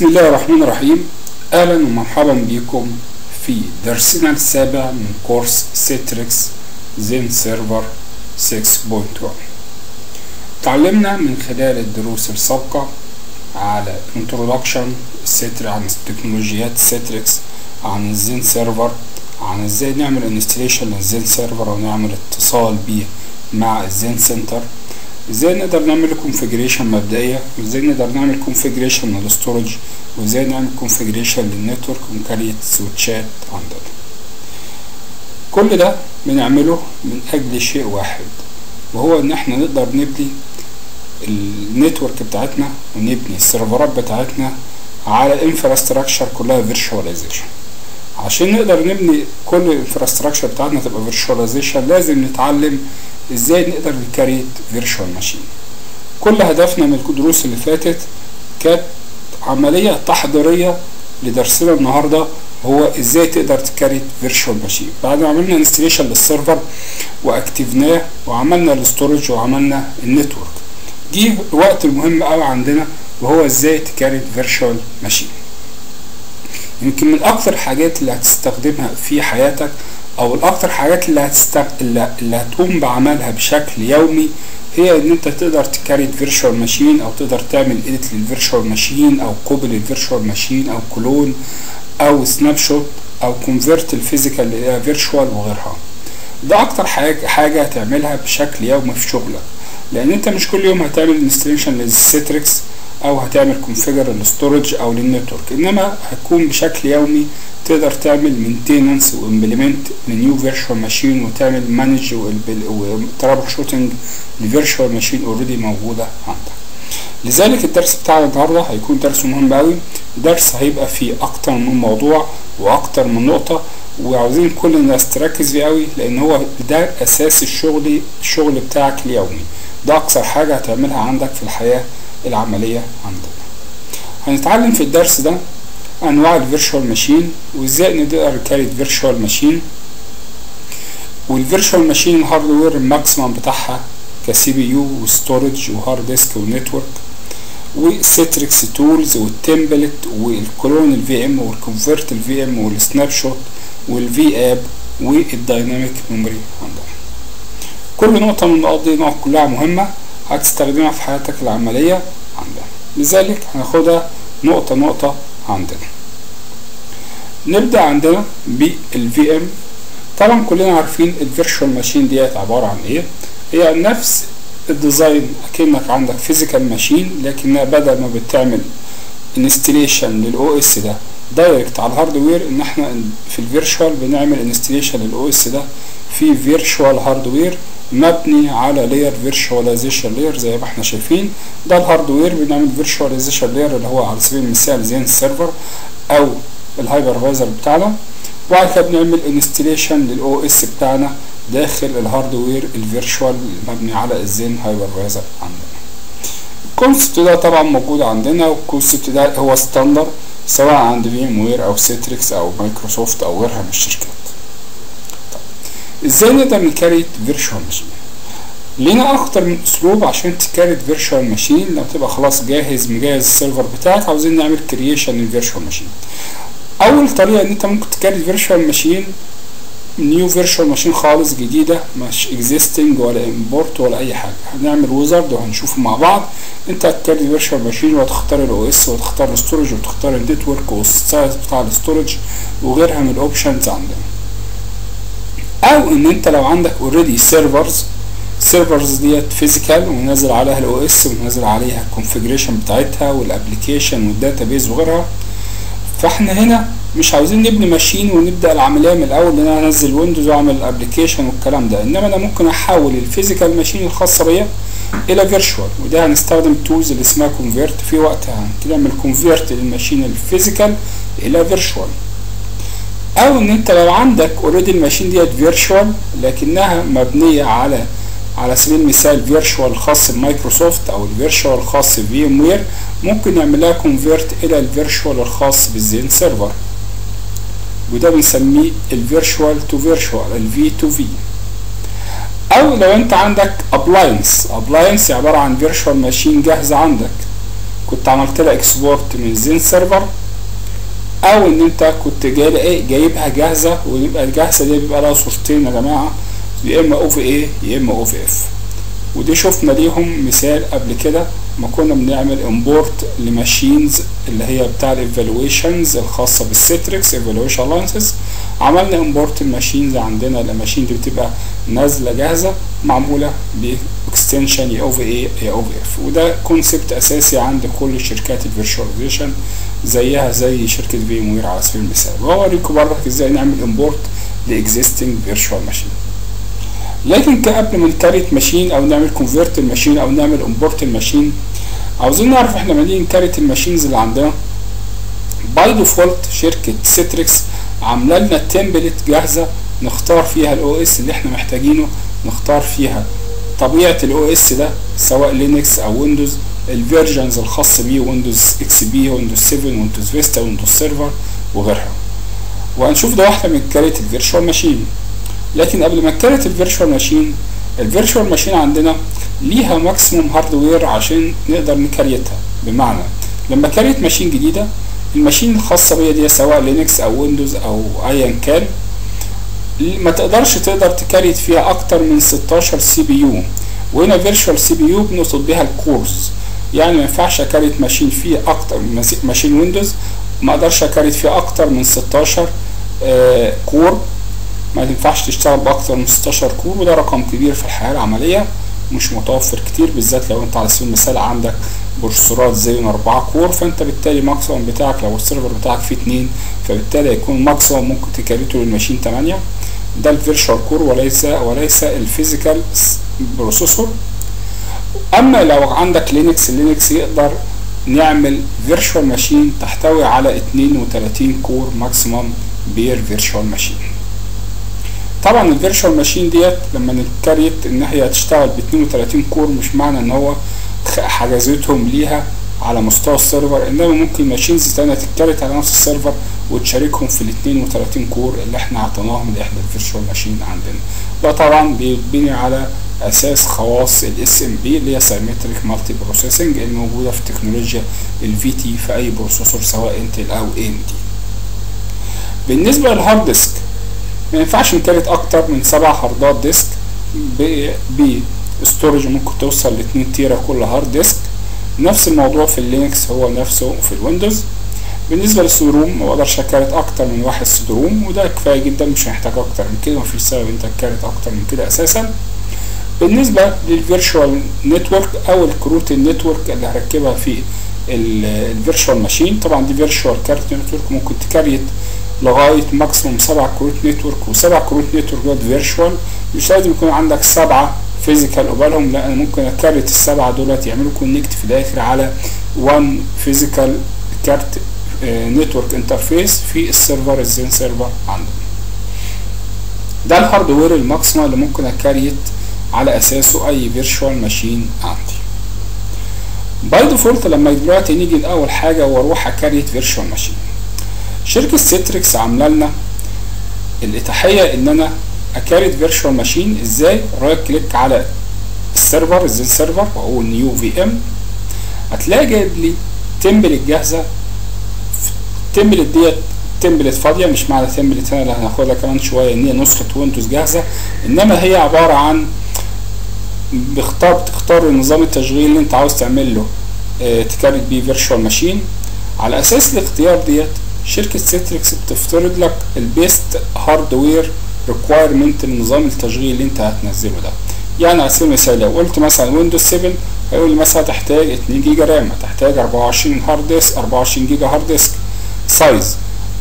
بسم الله الرحمن الرحيم. اهلا ومرحبا بكم في درسنا السابع من كورس سيتريكس زين سيرفر 6.1. تعلمنا من خلال الدروس السابقة على انترودكشن سيتريكس، عن تكنولوجيات سيتريكس، عن الزين سيرفر، عن ازاي نعمل انستليشن للزين سيرفر ونعمل اتصال بيه مع الزين سنتر، ازاي نقدر نعمل كونفيجريشن مبدئيه، وازاي نقدر نعمل كونفيجريشن للاستورج، وازاي نعمل كونفيجريشن للنتورك ومكالمه سويتشات عندنا. كل ده بنعمله من اجل شيء واحد، وهو ان احنا نقدر نبني النتورك بتاعتنا ونبني السيرفرات بتاعتنا على انفراستراكشر كلها فيرتشواليزيشن. عشان نقدر نبني كل الانفراستراكشر بتاعتنا تبقى فيرتشواليزيشن، لازم نتعلم ازاي نقدر نكريت فيرتشوال ماشين. كل هدفنا من الدروس اللي فاتت كانت عمليه تحضيريه لدرسنا النهارده، هو ازاي تقدر تكريت فيرتشوال ماشين. بعد ما عملنا انستليشن للسيرفر واكتفناه وعملنا الاستورج وعملنا النتورك، جه الوقت المهم قوي عندنا وهو ازاي تكريت فيرتشوال ماشين. يمكن من اكتر الحاجات اللي هتستخدمها في حياتك، او الاكتر حاجات اللي هتقوم بعملها بشكل يومي، هي ان انت تقدر تكريت فيرتشوال ماشين، او تقدر تعمل اديت للفيرتشوال ماشين، او كوبي للفيرتشوال ماشين، او كلون، او سناب شوت، او كونفيرت الفيزيكال الى فيرتشوال وغيرها. ده اكتر حاجه هتعملها بشكل يومي في شغلك، لان انت مش كل يوم هتعمل انستليشن للسيتريكس او هتعمل كونفيجر للستورج او للنتورك، انما هتكون بشكل يومي تقدر تعمل مينتيننس وامبلمنت لنيو فيرتشوال ماشين، وتعمل مانج وترابل شوتنج لفيرتشوال ماشين اوريدي موجوده عندك. لذلك الدرس بتاعنا النهارده هيكون درس مهم قوي، درس هيبقى فيه اكتر من موضوع واكتر من نقطه، وعاوزين كل الناس تركز فيه قوي، لان هو ده اساس الشغل بتاعك اليومي. ده اكثر حاجه هتعملها عندك في الحياه العمليه عندنا. هنتعلم في الدرس ده انواع الفيرتشوال ماشين، وازاي نقدر نكريت فيرتشوال ماشين، والفيرتشوال ماشين الهاردوير الماكسيمم بتاعها كسي بي يو وستورج وهارد ديسك ونتورك، والسيتريكس تولز والتمبلت والكلون الفي ام والكونفيرت الفي ام والسناب شوت والفي اب والدايناميك ميموري عندنا. كل نقطه من النقط دي كلها مهمه هتستخدمها في حياتك العمليه عندنا، لذلك هناخدها نقطه نقطه عندنا. نبدأ عندنا بالفي ام. طبعا كلنا عارفين الفيرتشوال ماشين ديت عبارة عن ايه، هي نفس الديزاين اكنك عندك فيزيكال ماشين، لكنها بدل ما بتعمل انستليشن للاو اس ده دايركت على الهاردوير، ان احنا في الفيرتشوال بنعمل انستليشن للاو اس ده في فيرتشوال هاردوير مبني على لاير فيرتشواليزيشن لاير زي ما احنا شايفين. ده الهاردوير بنعمل فيرتشواليزيشن لاير اللي هو على سبيل المثال زين سيرفر او الهايبرفايزر بتاعنا، وبعد كده بنعمل انستليشن للاو اس بتاعنا داخل الهاردوير الفيرتشوال مبني على الزين هايبرفايزر عندنا. الكونسبت ده طبعا موجود عندنا، والكونسبت ده هو ستاندر سواء عند فيم وير او سيتريكس او مايكروسوفت او غيرها من الشركات. ازاي نقدر نكريت فيرتشوال ماشين؟ لينا اكتر من اسلوب عشان تكريت فيرتشوال ماشين. لما تبقى خلاص مجهز السيرفر بتاعك، عاوزين نعمل كرييشن للفيرتشوال ماشين. اول طريقه ان انت ممكن تكريت فيرتشوال ماشين، نيو فيرتشوال ماشين خالص جديده، مش اكزيستنج ولا امبورت ولا اي حاجه. هنعمل ويزرد وهنشوف مع بعض. انت هتكريت فيرتشوال ماشين وهتختار الاو اس وتختار الاستورج وتختار النتورك والسايز بتاع الاستورج وغيرها من الاوبشنز عندنا. او ان انت لو عندك اوريدي سيرفرز ديت فيزيكال ونازل عليها الاو اس ونازل عليها الكونفيجريشن بتاعتها والابلكيشن والداتابيز وغيرها، فاحنا هنا مش عاوزين نبني ماشين ونبدا العمليه من الاول ان انا انزل ويندوز واعمل الابلكيشن والكلام ده، انما انا ممكن احول الفيزيكال ماشين الخاصه بيا الى فيرتشوال. وده هنستخدم التولز اللي اسمها كونفيرت في وقتها، هنعمل كونفيرت للماشين الفيزيكال الى فيرتشوال. او ان انت لو عندك اوريدي الماشين ديت فيرتشوال لكنها مبنيه على سبيل المثال فيرتشوال خاص بمايكروسوفت او الفيرتشوال الخاص بفي ام وير، ممكن نعملها كونفيرت الى الفيرتشوال الخاص بالزين سيرفر، وده بنسميه الفيرتشوال تو فيرتشوال الفي تو في. او لو انت عندك ابلاينس، ابلاينس عباره عن فيرتشوال ماشين جاهزه عندك، كنت عملت لها اكسبورت من زين سيرفر، او ان انت كنت جايبها جاهزه، ويبقى الجاهزه دي بيبقى لها صورتين يا جماعه، يا اما OVA يا اما OVF، ودي شفنا ليهم مثال قبل كده ما كنا بنعمل امبورت لماشينز اللي هي بتاع الايفالويشنز الخاصه بالسيتريكس ايفالويشن لانسز. عملنا امبورت الماشينز عندنا، الماشين دي بتبقى نازله جاهزه معموله باكستنشن يا OVA يا OVF، وده كونسبت اساسي عند كل شركات الفيرتشواليزيشن زيها زي شركه VMware على سبيل المثال. وهوريكم برضك ازاي نعمل امبورت لاكزيستنج فيرتشوال ماشين. لكن قبل ما نكريت ماشين او نعمل كونفيرت الماشين او نعمل امبورت الماشين، عاوزين نعرف احنا مالين نكريت الماشينز اللي عندنا. باي ديفولت شركه سيتريكس عامله لنا تمبلت جاهزه نختار فيها الاو اس اللي احنا محتاجينه، نختار فيها طبيعه الاو اس ده سواء لينكس او ويندوز، الفيرجنز الخاص بيه، ويندوز اكس بي، ويندوز 7، ويندوز فيستا، ويندوز سيرفر وغيرها. وهنشوف ده واحده من كريت الفيرتشوال ماشين. لكن قبل ما اتكلمت الفيرتشوال ماشين، الفيرتشوال ماشين عندنا ليها ماكسيموم هاردوير عشان نقدر نكريتها، بمعنى لما كريت ماشين جديده، الماشين الخاصه بيا دي سواء لينكس او ويندوز او ايا كان، ما تقدر تكريت فيها اكتر من 16 سي بي يو، وهنا فيرتشوال سي بي يو بنقصد بيها الكورز، يعني ما ينفعش اكريت ماشين فيه اكتر من ماشين ويندوز ما اقدرش اكريت فيها اكتر من 16 كور، ما تنفعش تشتغل باكتر من 16 كور، وده رقم كبير في الحياه العمليه مش متوفر كتير، بالذات لو انت على سبيل المثال عندك بروسيسورات زي 4 كور، فانت بالتالي ماكسيموم بتاعك لو السيرفر بتاعك فيه 2، فبالتالي هيكون ماكسيموم ممكن تكريته للماشين 8. ده الفيرتشوال كور وليس الفيزيكال بروسيسور. اما لو عندك لينكس، اللينكس يقدر نعمل فيرتشوال ماشين تحتوي على 32 كور ماكسيموم بير فيرتشوال ماشين. طبعا الفيرتشوال ماشين ديت لما نتكريت ان هي هتشتغل ب 32 كور، مش معنى ان هو حجزتهم ليها على مستوى السيرفر، انما ممكن ماشينز تانية تتكريت على نفس السيرفر وتشاركهم في ال 32 كور اللي احنا اعطيناهم لاحدى الفيرتشوال ماشين عندنا. ده طبعا بيتبني على اساس خواص الاس ام بي اللي هي سايمتريك مالتي بروسيسنج الموجوده في تكنولوجيا الفي تي في اي بروسيسور سواء انتل او ام دي. بالنسبه للهارد ديسك، ما ينفعش نكريت اكتر من 7 هاردات ديسك باستورج ممكن توصل ل 2 تيرا كل هارد ديسك. نفس الموضوع في اللينكس هو نفسه في الويندوز. بالنسبه للسيدروم ما بقدرش اكريت اكتر من 1 سيدروم، وده كفايه جدا مش هنحتاج اكتر من كده، مفيش سبب انت تكريت اكتر من كده اساسا. بالنسبه للفيرتشوال نتورك او الكروت النتورك اللي هركبها في الفيرتشوال ماشين، طبعا دي فيرتشوال كارت نتورك ممكن تكريت لغايه ماكسيموم 7 كروت نتورك، و7 كروت نتورك دول فيرتشوال، مش لازم يكون عندك 7 فيزيكال قبالهم، لا انا ممكن اكريت ال7 دولت يعملوا كونكت في الاخر على 1 فيزيكال كارت نتورك انترفيس في السيرفر الزين سيرفر عندنا. ده الهاردوير الماكسيموم اللي ممكن اكريت على اساسه اي فيرتشوال ماشين عندي. باي ديفولت لما دلوقتي نيجي لاول حاجه واروح اكريت فيرتشوال ماشين، شركة سيتريكس عامله لنا الاتاحيه ان انا اكريت فيرتشوال ماشين ازاي. رايت كليك على السيرفر الزين سيرفر واقول نيو في ام، هتلاقي جايب لي تمبلت جاهزه. التمبلت ديت تمبلت فاضيه، مش معنى تمبلت انا اللي هناخدها كمان شويه ان هي نسخه ويندوز جاهزه، انما هي عباره عن بتختار نظام التشغيل اللي انت عاوز تعمل له تكريت بيه فيرتشوال ماشين. على اساس الاختيار ديت شركة سيتريكس بتفترض لك البيست هاردوير ريكوايرمنت لنظام التشغيل اللي انت هتنزله ده. يعني على سبيل المثال لو قلت مثلا ويندوز 7 هيقول لي مثلا هتحتاج 2 جيجا رام، هتحتاج 24 جيجا هارد ديسك سايز.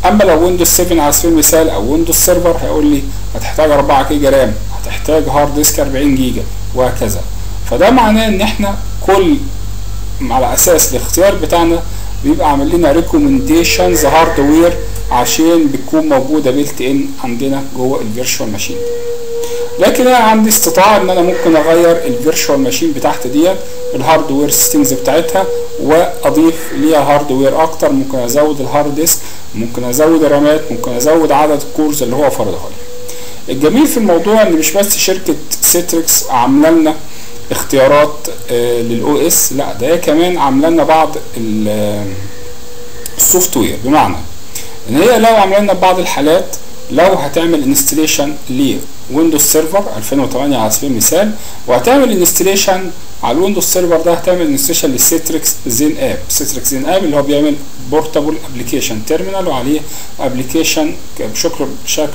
اما لو ويندوز 7 على سبيل المثال او ويندوز سيرفر هيقول لي هتحتاج 4 جيجا رام، هتحتاج هارد ديسك 40 جيجا وهكذا. فده معناه ان احنا كل على اساس الاختيار بتاعنا بيبقى عامل لنا ريكومنديشنز هاردوير عشان بتكون موجوده بيلت ان عندنا جوه الفيرتشوال ماشين. لكن انا عندي استطاعه ان انا ممكن اغير الفيرتشوال ماشين بتاعتي ديت الهاردوير سيستمز بتاعتها واضيف ليها هاردوير اكتر، ممكن ازود الهارد ديسك، ممكن ازود الرامات، ممكن ازود عدد الكورز اللي هو فرضها لي. الجميل في الموضوع ان مش بس شركه سيتريكس عامله لنا اختيارات للاو اس، لا ده كمان عامله لنا بعض السوفت وير، بمعنى ان هي لو عامله لنا بعض الحالات لو هتعمل انستليشن لويندوز سيرفر 2008 على سبيل المثال، وهتعمل انستليشن على الويندوز سيرفر ده هتعمل انستليشن للسيتريكس زين اب، سيتريكس زين اب اللي هو بيعمل بورتابل ابلكيشن تيرمينال وعليه ابلكيشن بشكل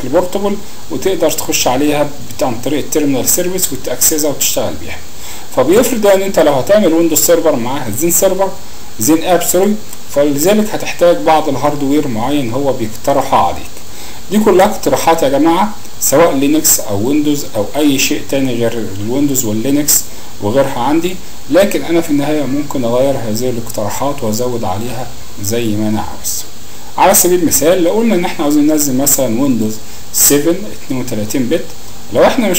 بورتابل، وتقدر تخش عليها عن طريق التيرمينال سيرفيس وتاكسسها وتشتغل بيها. فبيفرض ان انت لو هتعمل ويندوز سيرفر مع زين سيرفر زين اب سوري، فلذلك هتحتاج بعض الهاردوير معين هو بيقترحه عليك. دي كلها اقتراحات يا جماعه، سواء لينكس او ويندوز او اي شيء تاني غير الويندوز واللينكس وغيرها عندي، لكن انا في النهايه ممكن اغير هذه الاقتراحات وازود عليها زي ما انا عاوز. على سبيل المثال لو قلنا ان احنا عاوزين ننزل مثلا ويندوز 7 32 بت، لو احنا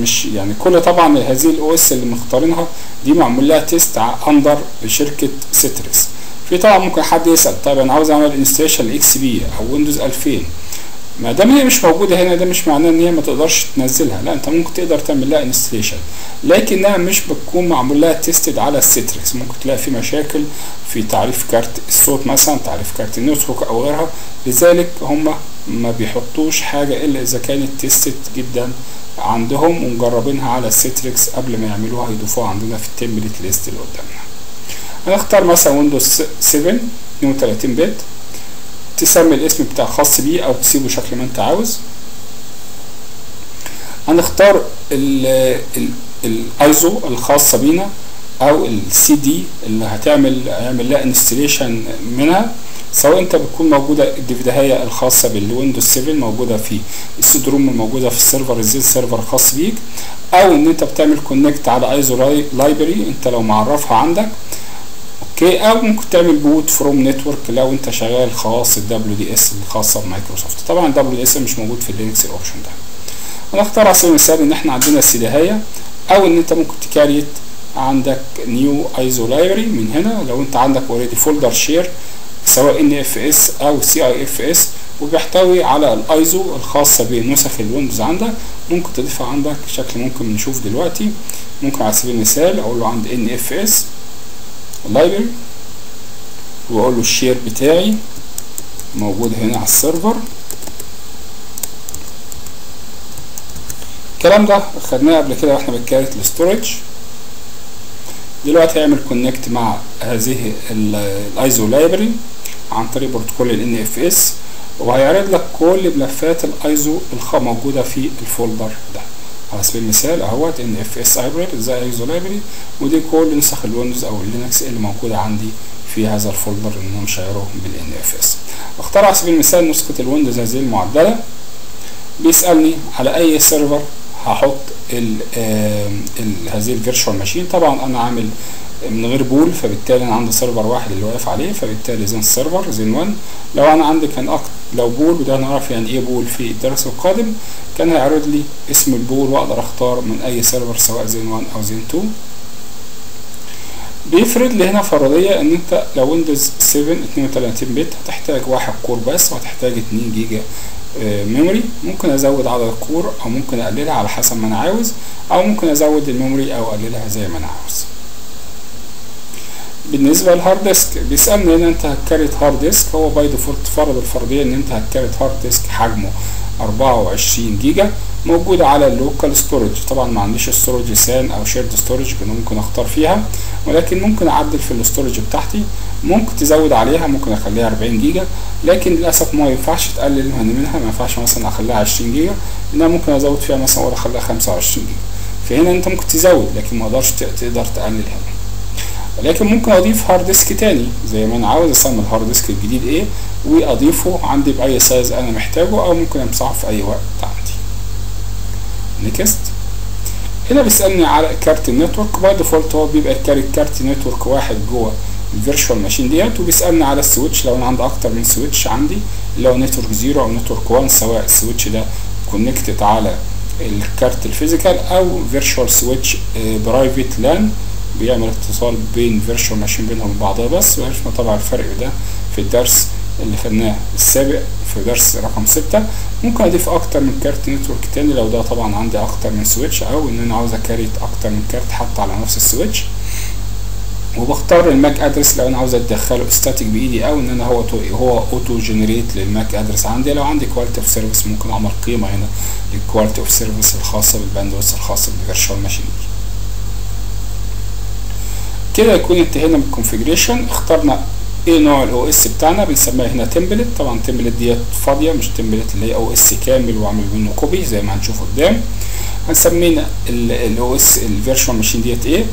مش يعني كل طبعا هذه الاو اس اللي مختارينها دي معمول لها تيست اندر شركه سيتريكس. في طبعا ممكن حد يسال طيب انا عاوز اعمل انستليشن لاكس بي او ويندوز 2000، ما دام هي مش موجوده هنا ده مش معناه ان هي ما تقدرش تنزلها، لا انت ممكن تقدر تعمل لها انستليشن، لكنها مش بتكون معمول لها تيستد على السيتريكس، ممكن تلاقي في مشاكل في تعريف كارت الصوت مثلا، تعريف كارت النوت بوك او غيرها، لذلك هم ما بيحطوش حاجه الا اذا كانت تيستد جدا عندهم ومجربينها على السيتريكس قبل ما يعملوها يضيفوها عندنا في التمبلت ليست اللي قدامنا. هنختار مثلا ويندوز 7 32 بت، تسمي الاسم بتاع خاص بيه او تسيبه شكل ما انت عاوز. هنختار الايزو الخاصه بينا او السي دي اللي هيعمل لها انستليشن منها، سواء انت بتكون موجوده الدفدهايه الخاصه بالويندوز 7 موجوده في السيد روم الموجوده في السيرفر الزين سيرفر الخاص بيك، او ان انت بتعمل كونكت على ايزو لايبرري انت لو معرفها عندك اوكي، او ممكن تعمل بوت فروم نتورك لو انت شغال خاص الدبليو دي اس الخاصه بمايكروسوفت. طبعا الدبليو دي اس مش موجود في اللينكس الاوبشن ده. هنختار على سبيل المثال ان احنا عندنا السيدهايه، او ان انت ممكن تكريت عندك نيو ايزو لايبرري من هنا لو انت عندك اوريدي فولدر شير سواء NFS او CIFS وبيحتوي على الايزو الخاصه بنسخ الويندوز عندك، ممكن تضيفها عندك بشكل ممكن نشوف دلوقتي. ممكن على سبيل المثال اقول له عند NFS اللايبرري واقول له الشير بتاعي موجود هنا على السيرفر. الكلام ده خدناه قبل كده واحنا بنكريت الاستورج. دلوقتي هيعمل كونكت مع هذه الايزو لايبرري عن طريق بروتوكول الان اف اس، وهيعرض لك كل ملفات الايزو موجوده في الفولدر ده. على سبيل المثال اهوت ان اف اس لايبرري زي ايزو لايبرري، ودي كل نسخ الويندوز او اللينكس اللي موجوده عندي في هذا الفولدر اللي انا مشيرهم بالان اف اس. اختار على سبيل المثال نسخه الويندوز هذه المعدله، بيسالني على اي سيرفر هحط هذه الفيرتشوال ماشين. طبعا انا عامل من غير بول، فبالتالي انا عندي سيرفر واحد اللي واقف عليه، فبالتالي زين سيرفر زين 1. لو انا عندي كان لو بول، وده هنعرف يعني ايه بول في الدرس القادم، كان هيعرض لي اسم البول واقدر اختار من اي سيرفر سواء زين 1 او زين 2. بيفرض لي هنا فرضيه ان انت لو ويندوز 7 32 بت هتحتاج 1 كور بس، وهتحتاج 2 جيجا ميموري. ممكن ازود عدد الكور او ممكن اقللها على حسب ما انا عاوز، او ممكن ازود الميموري او اقللها زي ما انا عاوز. بالنسبه للهارد ديسك بيسالني ان انت هتكريت هارد ديسك، هو باي ديفولت فرض الفرضيه ان انت هتكريت هارد ديسك حجمه 24 جيجا موجود على اللوكال ستورج. طبعا ما عنديش ستورج سان او شيرد ستورج كنت ممكن اختار فيها، ولكن ممكن اعدل في الستورج بتاعتي، ممكن تزود عليها، ممكن اخليها 40 جيجا، لكن للاسف ما ينفعش تقلل منها، ما ينفعش مثلا اخليها 20 جيجا، لانها ممكن ازود فيها مثلا ولا اخليها 25 جيجا، فهنا انت ممكن تزود لكن ما اقدرش تقدر تقلل هنا. ولكن ممكن اضيف هارد ديسك تاني زي ما انا عاوز، اسمي الهارد ديسك الجديد ايه واضيفه عندي باي سايز انا محتاجه، او ممكن امسحه في اي وقت عندي. نيكست. هنا بيسالني على كارت النتورك، باي ديفولت هو بيبقى كارت نتورك واحد جوه الفيرتشوال ماشين ديت، وبيسالني على السويتش لو انا عندي اكتر من سويتش عندي اللي هو نتورك 0 او نتورك 1، سواء السويتش ده كونكتد على الكارت الفيزيكال او فيرتشوال سويتش برايفت لان بيعمل اتصال بين فيرتشوال ماشين بينهم بعضها بس، وعرفنا طبعا الفرق ده في الدرس اللي خدناه السابق في درس رقم 6. ممكن اضيف اكتر من كارت نتورك تاني لو ده طبعا عندي اكتر من سويتش، او ان انا عاوز اكاريت اكتر من كارت حتى على نفس السويتش. وبختار الماك ادرس لو انا عاوز ادخله استاتيك بايدي، او ان انا هو اوتو جنريت للماك ادرس عندي. لو عندي كواليتي اوف سيرفيس ممكن اعمل قيمه هنا للكواليتي اوف سيرفيس الخاصه بالباندويث الخاصه بالفيرشوال ماشين. كده يكون انتهينا من الكونفيجريشن. اخترنا ايه نوع الاو اس بتاعنا، بنسميها هنا تمبلت. طبعا التمبلت ديت فاضيه، مش تمبلت اللي هي او اس كامل واعمل منه كوبي زي ما هنشوف قدام. هنسمينا الاو اس الفيرشوال ماشين ديت ايه.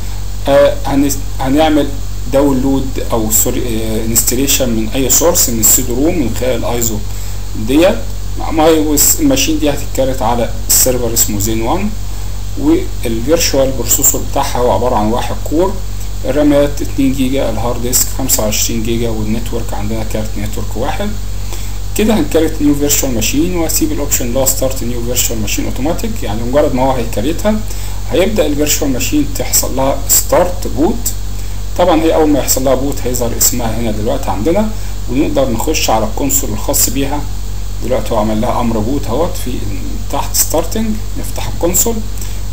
هنعمل داونلود او سوري انستليشن من اي سورس من السي دي روم من خلال الايزو ديت. الماشين دي هتتكرت على السيرفر اسمه زين 1، والفيرشوال بروسيسور بتاعها هو عباره عن واحد كور، الرامات 2 جيجا، الهارد ديسك 25 جيجا، والنتورك عندنا كارت نتورك واحد. كده هنكريت نيو فيرشوال ماشين، واسيب الاوبشن لا ستارت نيو فيرشوال ماشين اوتوماتيك. يعني مجرد ما هو هيكريتها هيبدا الفيرشوال ماشين تحصل لها ستارت بوت. طبعا هي اول ما يحصل لها بوت هيظهر اسمها هنا دلوقتي عندنا، ونقدر نخش على الكونسول الخاص بيها. دلوقتي هو عمل لها امر بوت اهوت في تحت ستارتنج. نفتح الكونسول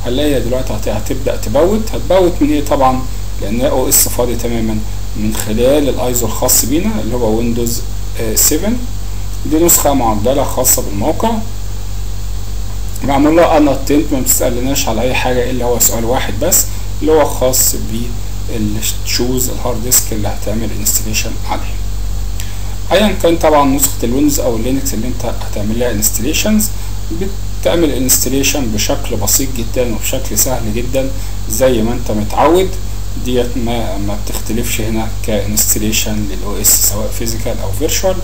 هنلاقيها دلوقتي هتبدا تبوت. هتبوت من ايه؟ طبعا لان او اس فاضي تماما، من خلال الايزو الخاص بينا اللي هو ويندوز 7. دي نسخه معدله خاصه بالموقع، معمول لها ان اتنت، ما بتسالناش على اي حاجه الا هو سؤال واحد بس اللي هو خاص بالشوز الهارد ديسك اللي هتعمل انستليشن عليه. ايا كان طبعا نسخه الويندوز او اللينكس اللي انت هتعمل لها انستليشنز، بتعمل انستليشن بشكل بسيط جدا وبشكل سهل جدا زي ما انت متعود. ديت ما بتختلفش هنا كانستليشن للاو اس سواء فيزيكال او فيرشوال.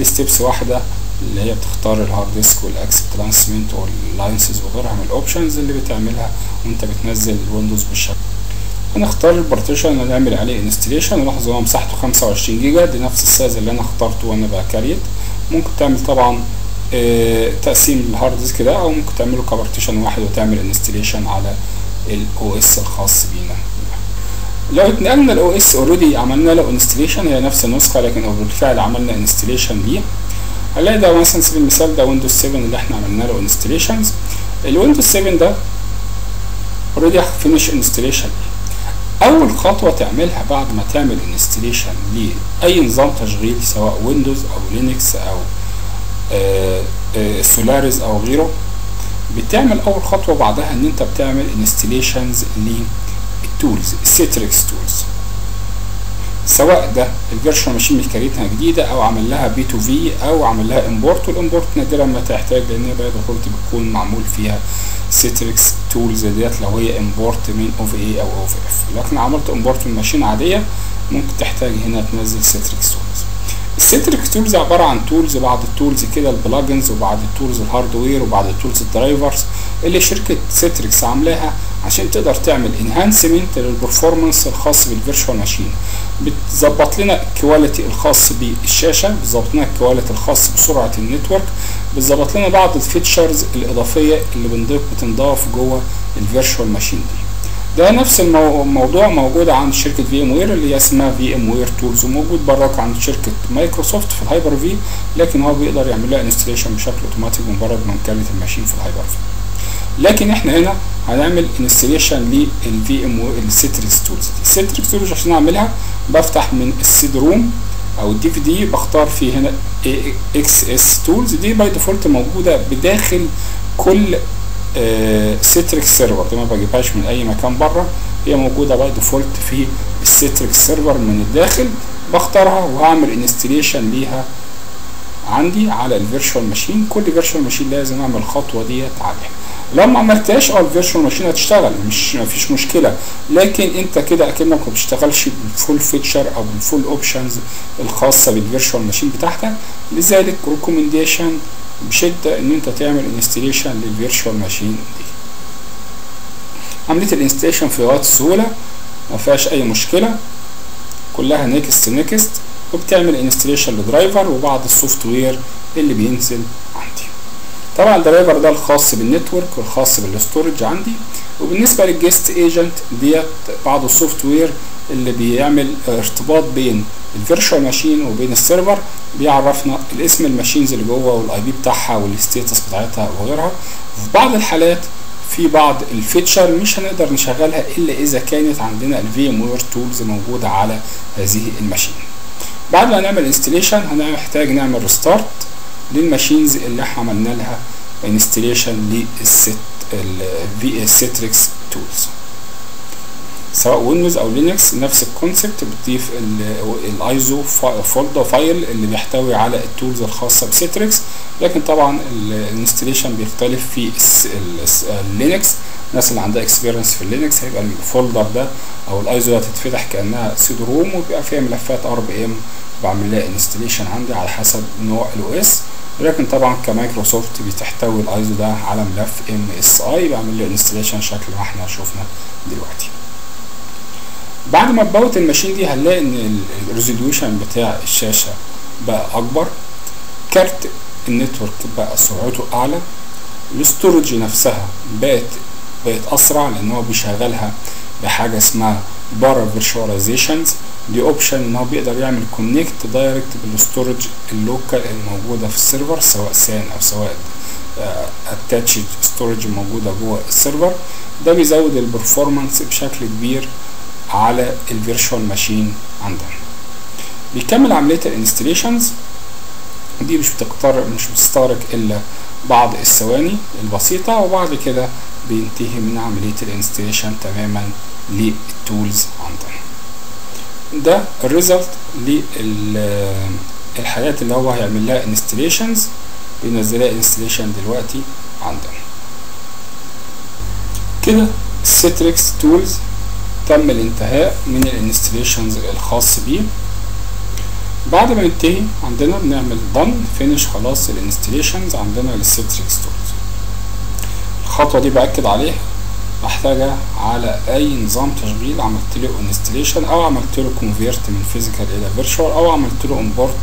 الستبس واحده اللي هي بتختار الهارد ديسك والاكس ترانسمنت واللاينسز وغيرها من الاوبشنز اللي بتعملها وانت بتنزل الويندوز بالشكل. هنختار البارتيشن اللي هنعمل عليه انستليشن. لاحظوا هو مساحته 25 جيجا، دي نفس السايز اللي انا اخترته وانا بكريت. ممكن تعمل طبعا تقسيم الهارد ديسك ده، او ممكن تعمله كبارتيشن واحد وتعمل انستليشن على الاو اس الخاص بينا. لو اتنقلنا الاو اس اوريدي عملنا له انستليشن، هي نفس النسخه لكن بالفعل عملنا انستليشن ليه. هنلاقي ده مثلا سبيل المثال ده ويندوز 7 اللي احنا عملنا له انستليشنز. الويندوز 7 ده اوريدي فينيش انستليشن. اول خطوه تعملها بعد ما تعمل انستليشن لاي نظام تشغيل سواء ويندوز او لينكس او سولاريز او غيره، بتعمل اول خطوه بعدها ان انت بتعمل انستليشنز ليه تولز سيتريكس تولز، سواء ده الفيرشوال ماشين مكريتها جديده او عمل لها بي تو في او عمل لها امبورت. والامبورت نادرا ما تحتاج لان هي بقى دخلت بتكون معمول فيها سيتريكس تولز ديت لو هي امبورت من اوف اي او اوف اف. لكن عملت امبورت من ماشين عاديه ممكن تحتاج هنا تنزل سيتريكس تولز. السيتريكس تولز عباره عن تولز، بعض التولز كده البلاجنز وبعض التولز الهاردوير وبعض التولز الدرايفرز اللي شركه سيتريكس عاملاها عشان تقدر تعمل انهانسمنت للبرفورمانس الخاص بالفيرشوال ماشين. بتظبط لنا الكواليتي الخاص بالشاشه، بتظبط لنا الكواليتي الخاص بسرعه النتورك، بتظبط لنا بعض الفيتشرز الاضافيه اللي بتنضاف جوه الفيرشوال ماشين دي. ده نفس الموضوع موجود عند شركة في ام وير اللي اسمها في ام وير تولز، وموجود براك عند شركة مايكروسوفت في الهايبر في، لكن هو بيقدر يعمل لها انستليشن بشكل اوتوماتيك مجرد ما نكرت الماشين في الهايبر في. لكن احنا هنا هنعمل انستليشن للفي ام وير السيتريكس تولز. السيتريكس تولز عشان اعملها بفتح من السيد روم او الدي في دي، بختار في هنا اكس اس تولز. دي باي ديفولت موجودة بداخل كل سيتريكس سيرفر، دي ما بجيبهاش من اي مكان بره، هي موجوده باي ديفولت في السيتريكس سيرفر من الداخل. بختارها وهعمل انستليشن ليها عندي على الفيرشوال ماشين. كل فيرشوال ماشين لازم اعمل الخطوه ديت عليها. لو ما عملتهاش الفيرشوال ماشين هتشتغل، مش مفيش مشكله، لكن انت كده اكنك ما بتشتغلش بالفول فيتشر او بالفول اوبشنز الخاصه بالفيرشوال ماشين بتاعتك. لذلك ريكومنديشن بشده ان انت تعمل انستليشن للفيرشوال ماشين دي. عمليه الانستليشن في غايه السهوله ما فيهاش اي مشكله، كلها نيكست نيكست، وبتعمل انستليشن لدرايفر وبعض السوفت وير اللي بينزل عندي. طبعا الدرايفر ده الخاص بالنتورك والخاص بالاستورج عندي، وبالنسبه للجيست ايجنت ديت بعض السوفت وير اللي بيعمل ارتباط بين الفيرشوال ماشين وبين السيرفر، بيعرفنا الاسم الماشينز اللي جوه والاي بي بتاعها والستيتس بتاعتها وغيرها. في بعض الحالات في بعض الفيتشر مش هنقدر نشغلها الا اذا كانت عندنا VMware Tools موجوده على هذه الماشين. بعد ما نعمل انستليشن هنحتاج نعمل ريستارت للماشينز اللي احنا عملنا لها انستليشن للسيتريكس تولز، سواء ويندوز او لينكس نفس الكونسبت. بتضيف الايزو فولدر فايل اللي بيحتوي على التولز الخاصه بسيتريكس، لكن طبعا الانستليشن بيختلف في اللينكس. الناس اللي عندها اكسبيرينس في اللينكس هيبقى الفولدر ده او الايزو ده تتفتح كانها سيد روم وبيبقى فيها ملفات RPM بعمل لها انستليشن عندي على حسب نوع الاو اس، لكن طبعا كمايكروسوفت بتحتوي الايزو ده على ملف MSI بعمل له انستليشن شكل ما احنا شفنا دلوقتي. بعد ما تبوت الماشين دي هنلاقي ان الريزوليوشن بتاع الشاشه بقى اكبر، كارت النتورك بقى سرعته اعلى، الاستورج نفسها بقت اسرع لان هو بيشغلها بحاجه اسمها بارا فيرشواليزيشنز. دي اوبشن ان هو بيقدر يعمل كونكت دايركت بالاستورج اللوكال الموجوده في السيرفر، سواء سان او سواء اتاتشد ستورج موجوده جوه السيرفر. ده بيزود البرفورمانس بشكل كبير على الفيرشوال ماشين عندنا. بيكمل عمليه الانستليشنز دي مش بتستغرق الا بعض الثواني البسيطه، وبعد كده بينتهي من عمليه الانستليشن تماما للتولز عندنا. ده الريزلت للحاجات اللي هو هيعمل لها انستليشنز، بينزلها انستليشن دلوقتي عندنا. كده السيتريكس تولز تم الانتهاء من الانستليشنز الخاص بيه. بعد ما ننتهي عندنا بنعمل done finish، خلاص الانستليشنز عندنا للسيتريكس تولز. الخطوه دي باكد عليها محتاجه على اي نظام تشغيل عملت له انستليشن او عملت له كونفيرت من فيزيكال الى فيرتشوال او عملت له امبورت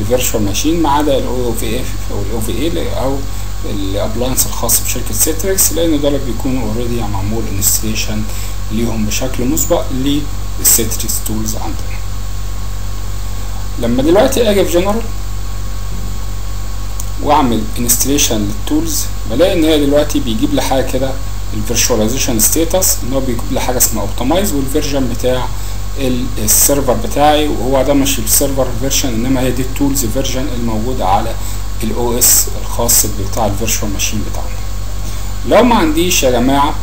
لفيرتشوال ماشين، ما عدا الاو في اي او الابلاينس الخاص بشركه سيتريكس، لان دول بيكونوا اوريدي معمول انستليشن ليهم بشكل مسبق للسيتريكس تولز عندنا. لما دلوقتي اجي في جنرال واعمل انستليشن للتولز بلاقي ان هي دلوقتي بيجيب لي حاجه كده الفيرشواليزيشن ستاتس، ان هو بيجيب لي حاجه اسمها اوبتمايز والفيرجن بتاع السيرفر بتاعي، وهو ده مش السيرفر فيرجن انما هي دي التولز فيرجن الموجوده على الاو اس الخاص بتاع الفيرشوال ماشين بتاعنا. لو ما عنديش يا جماعه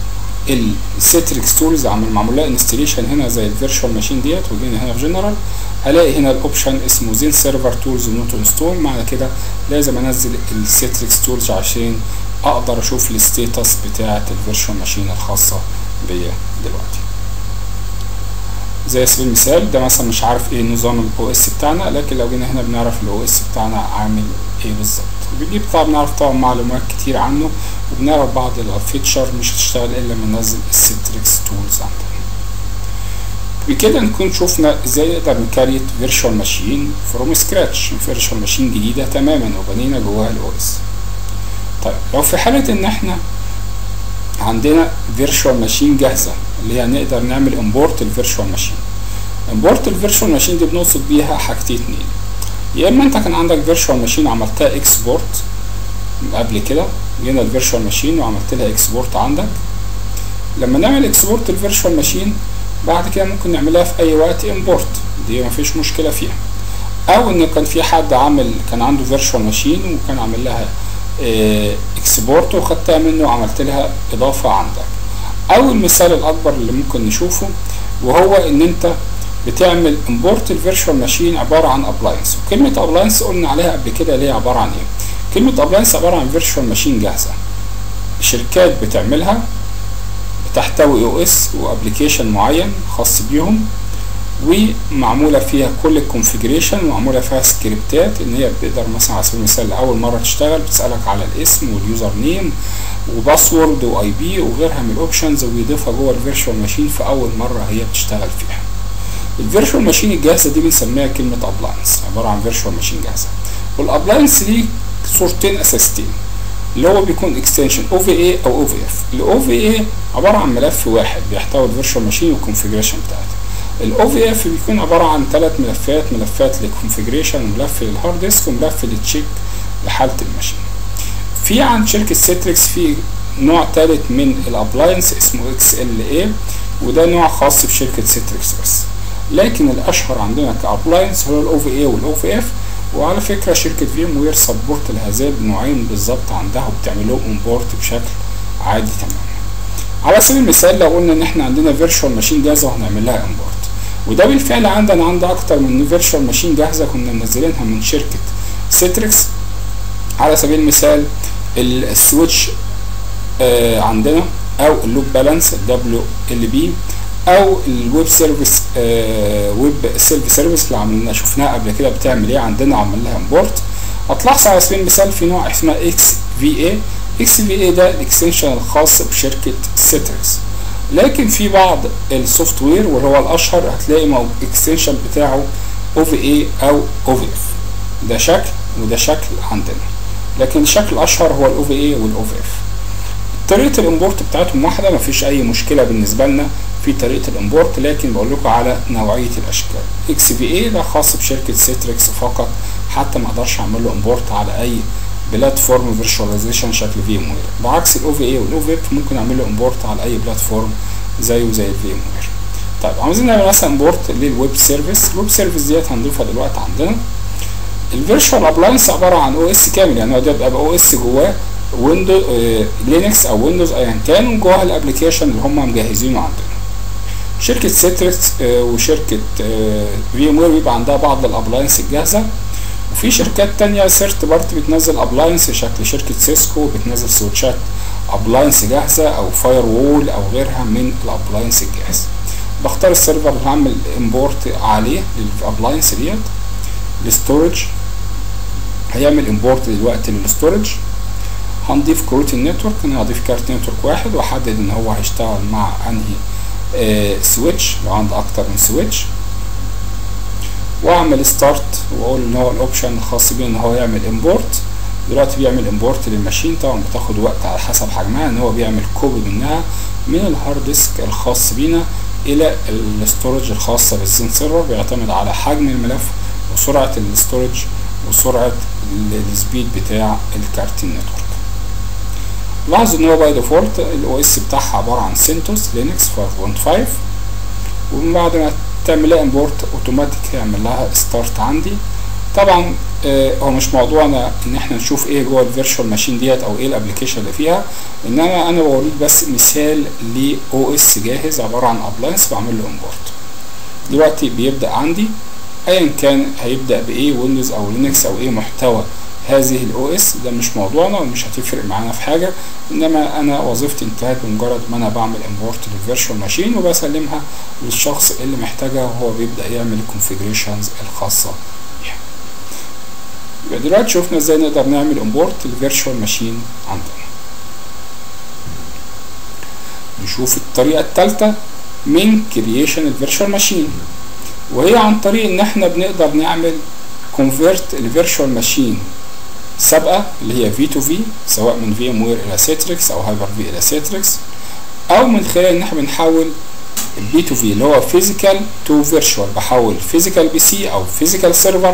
السيتريكس تولز معمول لها انستليشن هنا زي الفيرشوال ماشين ديت، وجينا هنا في جنرال هلاقي هنا الاوبشن اسمه زين سيرفر تولز نوت انستول. معنى كده لازم انزل السيتريكس تولز عشان اقدر اشوف الستاتس بتاعه الفيرشوال ماشين الخاصه بيا دلوقتي. زي سبيل المثال ده مثلا مش عارف ايه نظام الاو اس بتاعنا، لكن لو جينا هنا بنعرف الاو اس بتاعنا عامل ايه بالظبط. بنجيب بنعرف طبعا معلومات كتير عنه، وبنعرف بعض الفيتشر مش هتشتغل الا لما ننزل السيتريكس تولز عندنا. بكده نكون شفنا ازاي نقدر نكريت فيرشوال ماشين فروم سكراتش، فيرشوال ماشين جديده تماما وبنينا جواها الاو اس. طيب لو في حاله ان احنا عندنا فيرشوال ماشين جاهزه اللي هي نقدر نعمل امبورت الفيرشوال ماشين. امبورت الفيرشوال ماشين دي بنقصد بيها حاجتين اتنين، يا اما انت كان عندك فيرشوال ماشين عملتها اكسبورت قبل كده، جينا الفيرشوال ماشين وعملت لها اكسبورت عندك. لما نعمل اكسبورت الفيرشوال ماشين بعد كده ممكن نعملها في اي وقت امبورت، دي مفيش مشكله فيها. او ان كان في حد كان عنده فيرشوال ماشين وكان عامل لها اكسبورت وخدتها منه وعملت لها اضافه عندك. او المثال الاكبر اللي ممكن نشوفه وهو ان انت بتعمل امبورت الفيرشوال ماشين عباره عن ابلاينس، وكلمه ابلاينس قلنا عليها قبل كده ليه عباره عن ايه. كلمه ابلاينس عباره عن فيرشوال ماشين جاهزه شركات بتعملها بتحتوي او اس وابلكيشن معين خاص بيهم، ومعموله فيها كل الكونفيجريشن ومعموله فيها سكريبتات ان هي بتقدر مثلا على سبيل المثال اول مره تشتغل بتسالك على الاسم واليوزر نيم وباسورد واي بي وغيرها من الاوبشنز وبيضيفها جوه الفيرشوال ماشين في اول مره هي بتشتغل فيها. الفيرشوال ماشين الجاهزه دي بنسميها كلمه ابلاينس، عباره عن فيرشوال ماشين جاهزه. والابلاينس دي صورتين اساسيتين، اللي هو بيكون اكستنشن OVA او OVF. ال OVA عباره عن ملف واحد بيحتوي الفيرشوال ماشين والكونفيجريشن بتاعته، الاوفياف بيكون عباره عن ثلاث ملفات، ملفات للكونفيجريشن، وملف للهارد ديسك، وملف للتشيك لحاله الماشين. في عند شركه سيتريكس في نوع ثالث من الابلاينس اسمه XLA، وده نوع خاص بشركه سيتريكس بس، لكن الاشهر عندنا كابلاينس هو الOVA والOVF. وعلى فكره شركه فيم وير سبورت لهذين النوعين بالظبط عندها، وبتعمل لهم امبورت بشكل عادي تماما. على سبيل المثال لو قلنا ان احنا عندنا فيرتشوال ماشين جاهزه وهنعمل لها امبورت، وده بالفعل عندنا عند اكتر من فيرتشوال ماشين جاهزه كنا منزلينها من شركه سيتريكس. على سبيل المثال السويتش عندنا، او اللود بالانس WLB، او الويب سيرفيس اللي عملنا شفناها قبل كده بتعمل ايه عندنا، عمل لها امبورت. هتلاحظ على سبيل المثال في نوع اسمه XVA ده الاكستنشن الخاص بشركه سيتريكس، لكن في بعض السوفت وير واللي هو الاشهر هتلاقي الاكستنشن بتاعه OVA او OVF، ده شكل وده شكل عندنا، لكن الشكل الاشهر هو OVA والOVF. طريقه الامبورت بتاعتهم واحده، مفيش اي مشكله بالنسبه لنا في طريقه الامبورت، لكن بقول لكم على نوعيه الاشكال. XVA ده خاص بشركه سيتريكس فقط، حتى ما اقدرش اعمل له امبورت على اي بلاتفورم فيرتشواليزيشن شكل فيم وير، بعكس الOVA والOVF ممكن اعمل له امبورت على اي بلاتفورم زيه زي الفيم وير. طيب عاوزين نعمل مثلا امبورت للويب سيرفيس، الويب سيرفيس ديت هنضيفها دلوقتي عندنا. الفيرتشوال ابلاينس عباره عن OS كامل، يعني هو ده بيبقى OS جواه ويندوز لينكس او ويندوز ايا كان، جوه الابلكيشن اللي هم مجهزينه عندنا. شركه سيتريكس وشركه فيم وير بيبقى عندها بعض الابلاينس الجاهزه، وفي شركات تانية سيرت بارتي بتنزل ابلاينس شكل شركه سيسكو، بتنزل سويتشات ابلاينس جاهزه او فاير وول او غيرها من الابلاينس الجاهزه. بختار السيرفر اللي هعمل امبورت عليه للابلاينس ديت، الستورج هيعمل امبورت دلوقتي للستورج. هنضيف كروتين نتورك، انا هضيف كارت نتورك واحد واحدد ان هو هيشتغل مع انهي سويتش لو عند اكتر من سويتش، واعمل ستارت واقول ان هو الاوبشن الخاص بيه ان هو يعمل امبورت. دلوقتي بيعمل امبورت للماشين، طبعا بتاخد وقت على حسب حجمها، ان هو بيعمل كوبي منها من الهارد ديسك الخاص بينا الى الاستورج الخاصه بالسين سيرفر، بيعتمد على حجم الملف وسرعه الاستورج وسرعه السبيد بتاع الكارتين نتورك. لاحظوا ان هو باي ديفولت الاو اس بتاعها عباره عن سنتوس لينكس 5.5، ومن بعد ما تعمل لها امبورت اوتوماتيك هيعمل لها ستارت عندي. طبعا هو مش موضوعنا ان احنا نشوف ايه جوه الفيرتشوال ماشين ديت او ايه الابلكيشن اللي فيها، انما انا بوريك بس مثال ل OS جاهز عباره عن ابلاينس بعمل له امبورت. دلوقتي بيبدا عندي ايا كان هيبدا بايه، ويندوز او لينكس او ايه محتوى هذه ال OS، ده مش موضوعنا ومش هتفرق معانا في حاجه، انما انا وظيفتي انتهت بمجرد ما انا بعمل امبورت للفيرتشوال ماشين وبسلمها للشخص اللي محتاجها، وهو بيبدا يعمل الكونفيجريشنز الخاصه بيها. يبقى دلوقتي شفنا ازاي نقدر نعمل امبورت للفيرتشوال ماشين عندنا. نشوف الطريقه الثالثه من كرييشن الفيرتشوال ماشين، وهي عن طريق ان احنا بنقدر نعمل كونفيرت الفيرتشوال ماشين سابقه اللي هي V2V، سواء من VMware الى سيتريكس او Hyper-V الى سيتريكس، او من خلال ان احنا بنحول P2V اللي هو Physical to Virtual، بحول Physical PC او Physical Server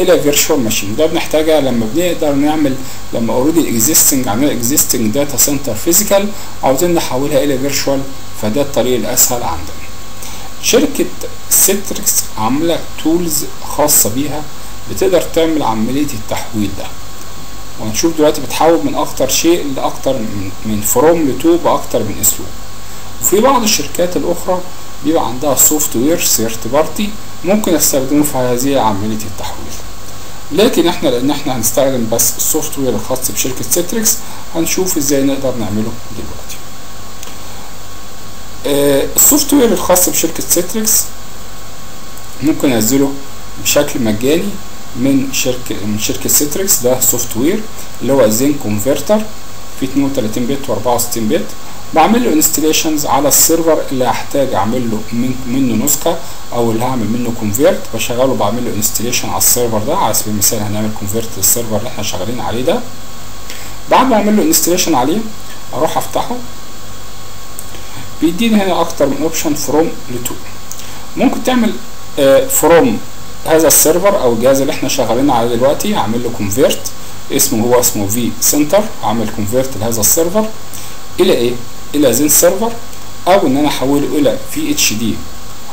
الى Virtual Machine. ده بنحتاجها لما بنقدر نعمل، لما already existing عندنا existing Data Center Physical عاوزين نحولها الى Virtual، فده الطريق الاسهل عندنا. شركة سيتريكس عاملة تولز خاصة بيها بتقدر تعمل عملية التحويل ده، وهنشوف دلوقتي بتحول من اكتر شيء لاكتر من فروم لتو باكتر من اسلوب. وفي بعض الشركات الاخرى بيبقى عندها سوفت وير ثيرد بارتي ممكن استخدمه في هذه عمليه التحويل، لكن احنا لان احنا هنستخدم بس السوفت وير الخاص بشركه سيتريكس، هنشوف ازاي نقدر نعمله دلوقتي. السوفت وير الخاص بشركه سيتريكس ممكن انزله بشكل مجاني من شركه سيتريكس، ده سوفت وير اللي هو زين كونفرتر، في 32 بت و 64 بت، بعمل له انستليشنز على السيرفر اللي هحتاج اعمل له منه نسخه او اللي هعمل منه كونفيرت، بشغله بعمل له انستليشن على السيرفر ده. على سبيل المثال هنعمل كونفيرت للسيرفر اللي احنا شغالين عليه ده. بعد ما اعمل له انستليشن عليه اروح افتحه، بيديني هنا اكتر من اوبشن فروم لتو. ممكن تعمل فروم هذا السيرفر او الجهاز اللي احنا شغالين عليه دلوقتي، هعمل له كونفيرت، هو اسمه في سنتر، هعمل كونفيرت لهذا السيرفر الى ايه، الى زين سيرفر، او ان انا احوله الى VHD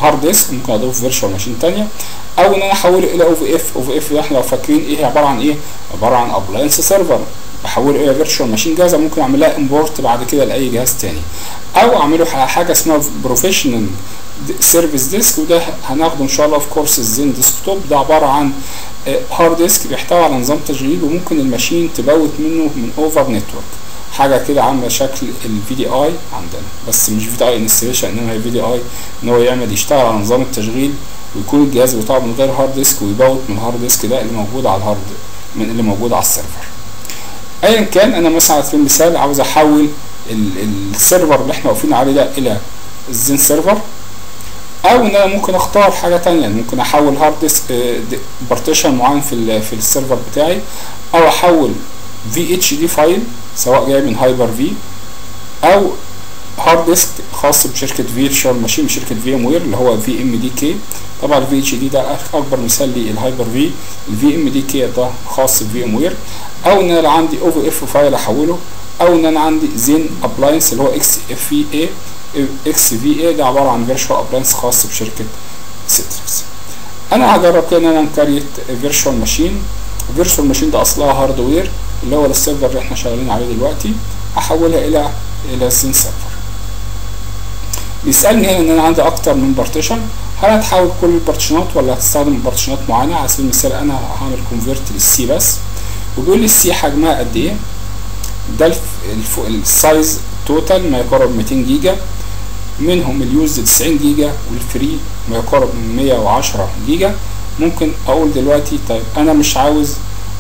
هارد ديسك، ممكن اضيفه في فيرتشوال ماشين تانية، او ان انا احوله الى OVF. احنا لو فاكرين ايه عباره عن ايه، عباره عن ابلاينس سيرفر، بحوله الى فيرتشوال ماشين جاهزه ممكن اعملها امبورت بعد كده لاي جهاز تاني، او اعمله حاجه اسمها بروفيشنال سيرفيس ديسك، وده هناخده ان شاء الله في كورس الزين ديسكتوب. ده عباره عن هارد ديسك بيحتوي على نظام تشغيل وممكن الماشين تبوت منه من اوفر نتورك، حاجه كده عامله شكل VDI عندنا، بس مش VDI انستليشن، انما هي VDI ان هو يعمل يشتغل على نظام التشغيل ويكون الجهاز بتاعه من غير هارد ديسك، ويبوت من الهارد ديسك ده اللي موجود على الهارد من اللي موجود على السيرفر. ايا كان، انا مثلا على سبيل المثال عاوز احول السيرفر اللي احنا واقفين عليه ده الى الزين سيرفر، او ان انا ممكن اختار حاجه تانية، ممكن احول هارد ديسك بارتيشن معين في السيرفر بتاعي، او احول VHD فايل سواء جاي من Hyper-V او هارد ديسك خاص بشركه فيرتشوال ماشين بشركه VMware اللي هو VMDK. طبعا ال VHD ده اكبر مثال للهايبر-V، ال VMDK ده خاص بVMware، او ان انا عندي OVF فايل احوله، او ان انا عندي زين ابلاينس اللي هو XVA ده عباره عن فيرتشوال ابلاينس خاص بشركه Citrix. انا هجرب كده ان انا امكريت فيرتشوال ماشين، الفيرتشوال ماشين ده اصلها هاردوير اللي هو السيرفر اللي احنا شغالين عليه دلوقتي، احولها الى سين سيرفر. بيسالني هنا ان انا عندي اكتر من بارتيشن، هل هتحول كل البارتيشنات ولا هتستخدم بارتيشنات معينه؟ على سبيل المثال انا هعمل كونفيرت للسي بس، وبيقول لي السي حجمها قد ايه، ده السايز توتال ما يقارب 200 جيجا، منهم اليوزد 90 جيجا والفري ما يقارب من 110 جيجا. ممكن اقول دلوقتي طيب انا مش عاوز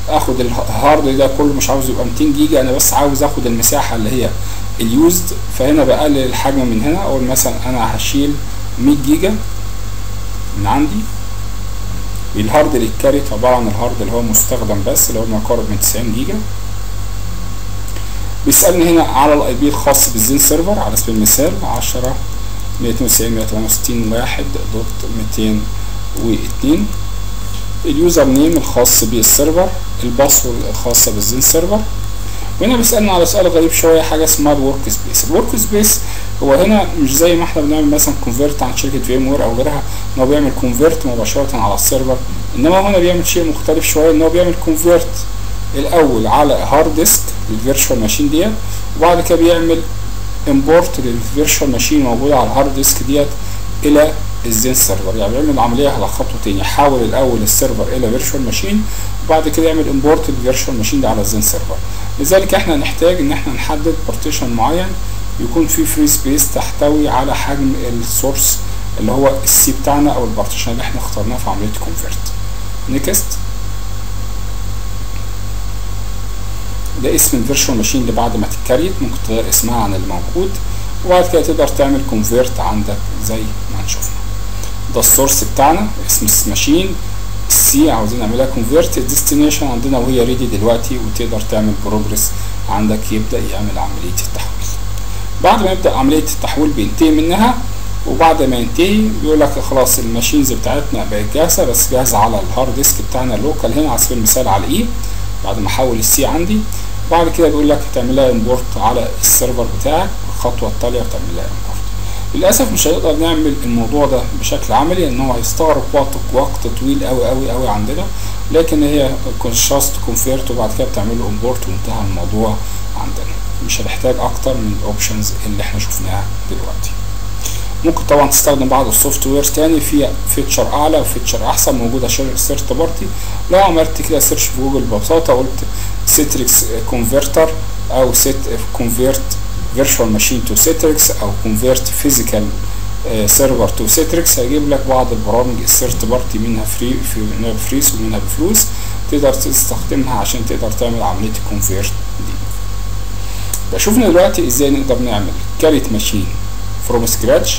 اخد الهارد ده كله، مش عاوز يبقى 200 جيجا، انا بس عاوز اخد المساحه اللي هي اليوزد، فهنا بقلل الحجم من هنا، اقول مثلا انا هشيل 100 جيجا من عندي. الهارد اللي اتكريت عباره عن الهارد اللي هو مستخدم بس اللي هو ما يقارب من 90 جيجا. بيسالني هنا على الاي بي الخاص بالزين سيرفر، على سبيل المثال 10.192.168.202، اليوزر نيم الخاص بالسيرفر، الباسورد الخاصه بالزين سيرفر. وهنا بيسالنا على سؤال غريب شويه، حاجه اسمها الورك سبيس. الورك سبيس هو هنا مش زي ما احنا بنعمل مثلا كونفيرت عن شركه VMware او غيرها ان هو بيعمل كونفيرت مباشره على السيرفر، انما هنا بيعمل شيء مختلف شويه، ان هو بيعمل كونفيرت الاول على هارد ديسك للفيرتشوال ماشين ديت، وبعد كده بيعمل امبورت للفيرتشوال ماشين موجوده على الهارد ديسك ديت الى الزين سيرفر. يعني بيعمل العمليه على خطوتين، يحول الاول السيرفر الى فيرتشوال ماشين، وبعد كده يعمل امبورت الفيرتشوال ماشين ده على الزين سيرفر. لذلك احنا هنحتاج ان احنا نحدد بارتيشن معين يكون فيه فري سبيس تحتوي على حجم السورس اللي هو السي بتاعنا او البارتيشن اللي احنا اخترناه في عمليه كونفيرت. نيكست، ده اسم الفيرتشوال ماشين اللي بعد ما تتكريت، ممكن تغير اسمها عن الموجود، وبعد كده تقدر تعمل كونفيرت عندك زي ما هنشوفنا. ده السورس بتاعنا، اسم الماشين السي، عاوزين نعملها كونفيرت. الديستنيشن عندنا وهي ريدي دلوقتي، وتقدر تعمل بروجرس عندك يبدا يعمل عمليه التحويل. بعد ما يبدا عمليه التحويل بينتهي منها، وبعد ما ينتهي بيقول لك خلاص الماشينز بتاعتنا بقت جاهزه، بس جاهزه على الهارد ديسك بتاعنا اللوكال هنا، على سبيل المثال على الاي بعد ما احول السي عندي. بعد كده بيقول لك هتعمل لها امبورت على السيرفر بتاعك، الخطوه التاليه هتعمل لها امبورت. للاسف مش هنقدر نعمل الموضوع ده بشكل عملي، ان هو هيستغرق وقت طويل قوي قوي قوي عندنا، لكن هي كونشاست كونفيرت وبعد كده بتعمل له امبورت وانتهى الموضوع عندنا. مش هنحتاج اكتر من الاوبشنز اللي احنا شفناها دلوقتي. ممكن طبعا تستخدم بعض السوفت وير تاني فيها فيتشر اعلى وفيتشر احسن موجوده سيرت بارتي. لو عملت كده سيرش في جوجل ببساطه، قلت سيتريكس كونفرتر او سيت كونفيرت فيرتشوال ماشين تو سيتريكس او كونفيرت فيزيكال سيرفر تو سيتريكس، هيجيب لك بعض البرامج السيرت بارتي، منها فريس ومنها بفلوس، تقدر تستخدمها عشان تقدر تعمل عمليه الكونفيرت دي. يبقى شفنا دلوقتي ازاي نقدر نعمل كاريت ماشين فروم سكراتش،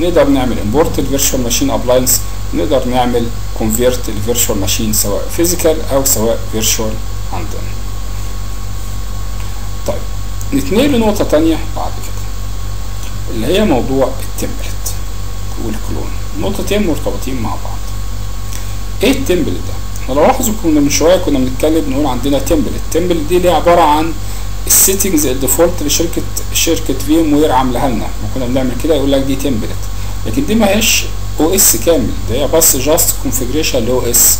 نقدر نعمل امبورت الفيرتشوال ماشين ابلاينس، نقدر نعمل كونفيرت الفيرتشوال ماشين سواء فيزيكال او سواء فيرتشوال عندنا. طيب نتنقل لنقطه ثانيه بعد كده اللي هي موضوع التمبلت والكلون. نقطتين مرتبطين مع بعض. ايه التمبلت ده؟ احنا لو لاحظوا كنا من شويه كنا بنتكلم نقول عندنا تمبلت. التمبلت دي اللي هي عباره عن السيتنجز الديفولت لشركه فيم وير عاملاها لنا، كنا بنعمل كده يقول لك دي تمبلت، لكن دي ماهيش او اس كامل، ده هي بس جاست كونفيجريشن لو اس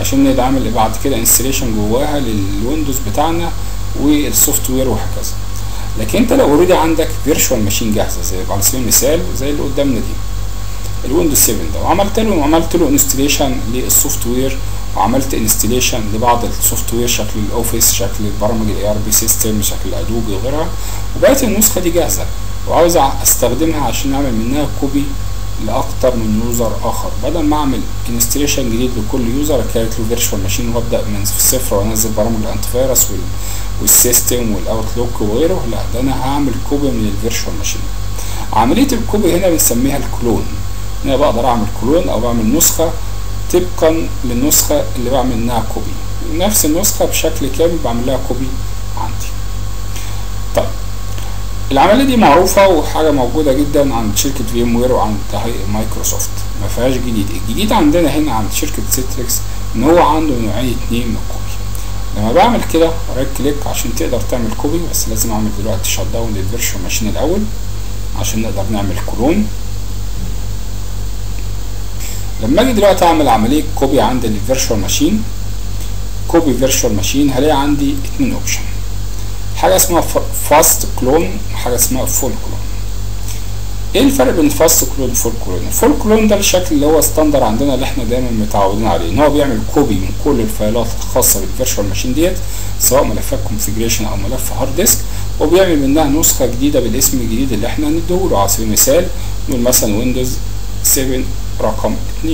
عشان نقدر نعمل بعد كده انستليشن جواها للويندوز بتاعنا والسوفت وير وهكذا. لكن انت لو اوريدي عندك فيرتشوال ماشين جاهزه زي على سبيل المثال زي اللي قدامنا دي الويندوز 7 ده، وعملت له انستليشن للسوفت وير وعملت انستليشن لبعض السوفت وير شكل الاوفيس شكل البرامج الاي ار بي سيستم شكل ادوبي وغيرها، وبقت النسخه دي جاهزه وعاوز استخدمها عشان اعمل منها كوبي لاكتر من يوزر اخر، بدل ما اعمل انستليشن جديد لكل يوزر كارت له فيرتشوال ماشين وابدا من الصفر وانزل برامج الانتي فايروس والسيستم والاوتلوك وغيره، لا ده انا هعمل كوبي من الفيرتشوال ماشين. عمليه الكوبي هنا بنسميها الكلون، انا بقدر اعمل كلون او بعمل نسخه طبقا للنسخه اللي بعمل منها كوبي، نفس النسخه بشكل كامل بعمل لها كوبي عندي. طيب العمليه دي معروفه وحاجه موجوده جدا عند شركه فيم وير وعند مايكروسوفت، ما فيهاش جديد. الجديد عندنا هنا عند شركه سيتريكس ان هو عنده نوعين اتنين من الكوبي. لما بعمل كده رايت كليك عشان تقدر تعمل كوبي، بس لازم اعمل دلوقتي شات داون للفيرتشوال ماشين الاول عشان نقدر نعمل كلون. لما اجي دلوقتي اعمل عمليه كوبي عند الفيرتشوال ماشين كوبي فيرتشوال ماشين، هلاقي عندي اتنين اوبشن، حاجه اسمها فاست كلون وحاجه اسمها فول كلون. ايه الفرق بين فاست كلون وفول كلون؟ الفول كلون ده الشكل اللي هو ستاندر عندنا اللي احنا دايما متعودين عليه، ان هو بيعمل كوبي من كل الفايلات الخاصه بالفيرتشوال ماشين ديت سواء ملفات كونفيجريشن او ملف هارد ديسك، وبيعمل منها نسخه جديده بالاسم الجديد اللي احنا هنديهوله. على سبيل المثال نقول مثلا ويندوز 7 رقم 2،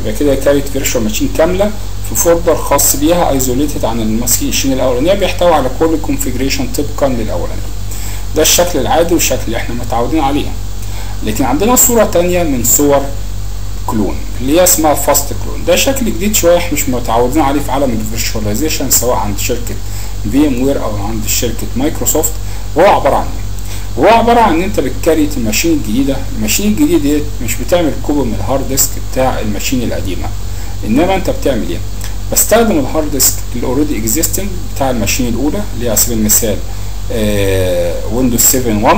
يبقى كده كارت فيرتشوال ماشين كامله في فولدر خاص بيها ايزوليتد عن الماشين الاولانيه، بيحتوي على كل الكونفيجريشن طبقا للاولانيه. ده الشكل العادي والشكل اللي احنا متعودين عليه. لكن عندنا صوره ثانيه من صور كلون اللي هي اسمها فاست كلون، ده شكل جديد شويه احنا مش متعودين عليه في عالم الفيرتشواليزيشن سواء عند شركه فيم وير او عند شركه مايكروسوفت. وهو عباره عن ايه؟ هو عباره عن ان انت بتكريت الماشين الجديده، الماشين الجديده ديت مش بتعمل كوبي من الهارد ديسك بتاع الماشين القديمه، انما انت بتعمل ايه؟ بستخدم الهارد ديسك اللي اوريدي اكزيستنج بتاع الماشين الاولى اللي هي على سبيل المثال ويندوز 7.1،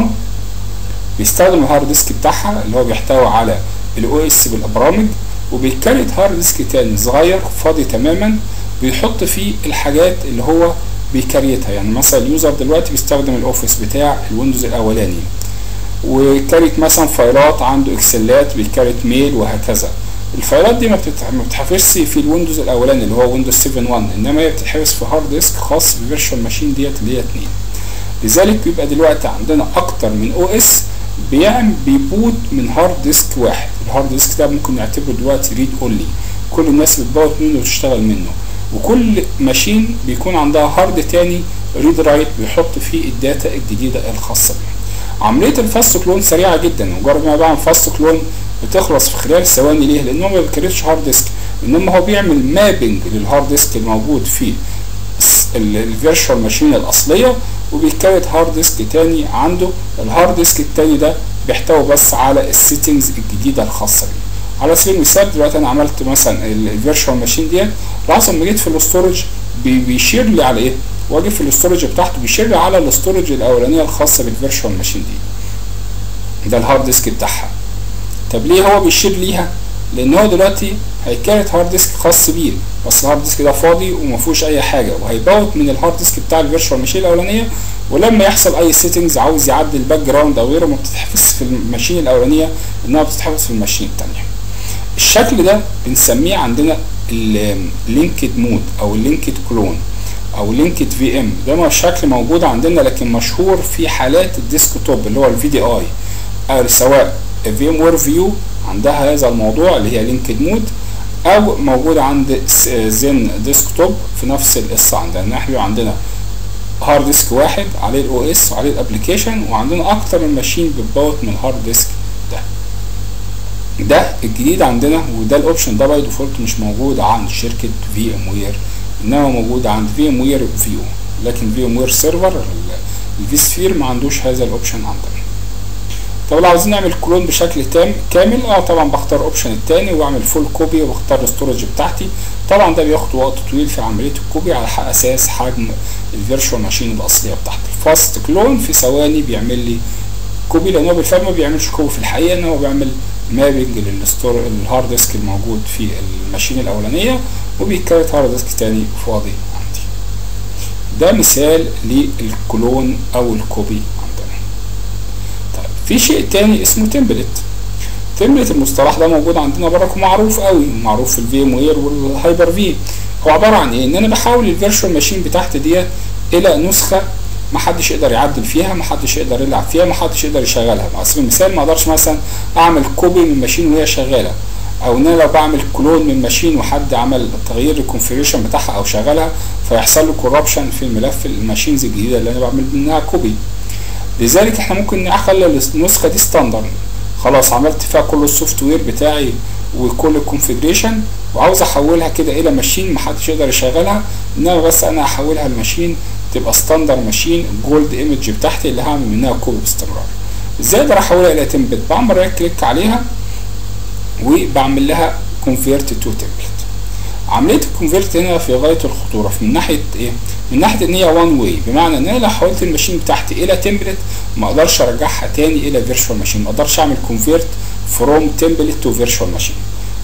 بيستخدم الهارد ديسك بتاعها اللي هو بيحتوي على الاو اس بالبرامج، وبيكريت هارد ديسك تاني صغير فاضي تماما بيحط فيه الحاجات اللي هو بيكريتها. يعني مثلا اليوزر دلوقتي بيستخدم الاوفيس بتاع الويندوز الاولاني وكريت مثلا فايلات عنده اكسلات بيكريت ميل وهكذا، الفايلات دي ما بتتحفظش في الويندوز الاولاني اللي هو ويندوز 7.1، انما هي بتتحفظ في هارد ديسك خاص بالفيرتشوال ماشين ديت اللي هي 2. لذلك بيبقى دلوقتي عندنا اكتر من او اس بيبوت من هارد ديسك واحد. الهارد ديسك ده ممكن نعتبره دلوقتي ريد اونلي، كل الناس بتبوت منه وتشتغل منه، وكل ماشين بيكون عندها هارد تاني ريد رايت بيحط فيه الداتا الجديده الخاصه بيه. عمليه الفاست كلون سريعه جدا، مجرد ما بعمل فاست كلون بتخلص في خلال ثواني. ليه؟ لانه ما بيكريتش هارد ديسك، انما هو بيعمل مابنج للهارد ديسك الموجود في الفيرتشوال ماشين الاصليه وبيكريت هارد ديسك تاني عنده. الهارد ديسك التاني ده بيحتوي بس على السيتنجز الجديده الخاصه بيه. على سبيل المثال دلوقتي انا عملت مثلا الفيرتشوال ماشين ديت، لاحظ لما جيت في الاستورج بيشير لي على ايه؟ واجي في الاستورج بتاعته بيشير لي على الاستورج الاولانيه الخاصه بالفيرتشوال ماشين دي، ده الهارد ديسك بتاعها. طب ليه هو بيشير ليها؟ لان هو دلوقتي هيكريت هارد ديسك خاص بيه، بس الهارد ديسك ده فاضي ومفيهوش اي حاجه، وهيبوت من الهارد ديسك بتاع الفيرتشوال ماشين الاولانيه، ولما يحصل اي سيتنجز عاوز يعدل الباك جراوند او غيره ما بتتحفظش في الماشين الاولانيه، انها بتتحفظ في الماشين الثانيه. الشكل ده بنسميه عندنا اللينكد مود او اللينكد كلون او لينكد في ام، ده شكل موجود عندنا لكن مشهور في حالات الديسك توب اللي هو الفي دي اي، او سواء في ام وير فيو عندها هذا الموضوع اللي هي لينكد مود، او موجود عند زين ديسك توب في نفس القصه عندنا، ان احنا عندنا هارد ديسك واحد عليه الاو اس وعليه الابلكيشن وعندنا اكتر من ماشين بتبوت من الهارد ديسك ده الجديد عندنا. وده الاوبشن ده باي ديفولت مش موجود عند شركه في ام وير، انما موجود عند في ام وير فيو، لكن في ام وير سيرفر الفي سفير ما عندوش هذا الاوبشن عندنا. لو عاوزين نعمل كلون بشكل كامل طبعا بختار اوبشن الثاني واعمل فول كوبي واختار الاستورج بتاعتي. طبعا ده بياخد وقت طويل في عمليه الكوبي على اساس حجم الفيرتشوال ماشين الاصليه بتاعتي. الفاست كلون في ثواني بيعمل لي كوبي، لان هو بالفعل ما بيعملش كوبي في الحقيقه، ان هو بيعمل مابنج للهارد ديسك الموجود في الماشين الاولانيه وبيكريت هارد ديسك ثاني فاضي عندي. ده مثال للكلون او الكوبي. في شيء تاني اسمه تمبلت. تمبلت المصطلح ده موجود عندنا برك ومعروف قوي، معروف في الفيم وير والهايبر في. هو عباره عن ايه؟ ان انا بحاول الفيرتشوال ماشين بتاعتي ديت الى نسخه محدش يقدر يعدل فيها، محدش يقدر يلعب فيها، محدش يقدر يشغلها. على سبيل المثال ما اقدرش مثلا اعمل كوبي من ماشين وهي شغاله، او ان انا لو بعمل كلون من ماشين وحد عمل تغيير الكونفيجريشن بتاعها او شغلها فيحصل له كوربشن في الملف الماشينز الجديده اللي انا بعمل منها كوبي. لذلك احنا ممكن نخلي النسخه دي ستاندرد، خلاص عملت فيها كل السوفت وير بتاعي وكل الكونفيجريشن وعاوز احولها كده الى ماشين محدش يقدر يشغلها، انما بس انا هحولها لماشين تبقى ستاندرد ماشين جولد ايمج بتاعتي اللي هعمل منها كوبي باستمرار. ازاي اقدر احولها الى تمبلت؟ بعمل رايت كليك عليها وبعمل لها كونفيرت تو تمبلت. عمليه الكونفيرت هنا في غايه الخطوره من ناحيه ايه؟ من ناحيه ان هي وان واي، بمعنى ان انا لو حولت الماشين بتاعتي الى تمبلت ما اقدرش ارجعها تاني الى فيرتشوال ماشين، ما اقدرش اعمل كونفيرت فروم تمبلت تو فيرتشوال ماشين.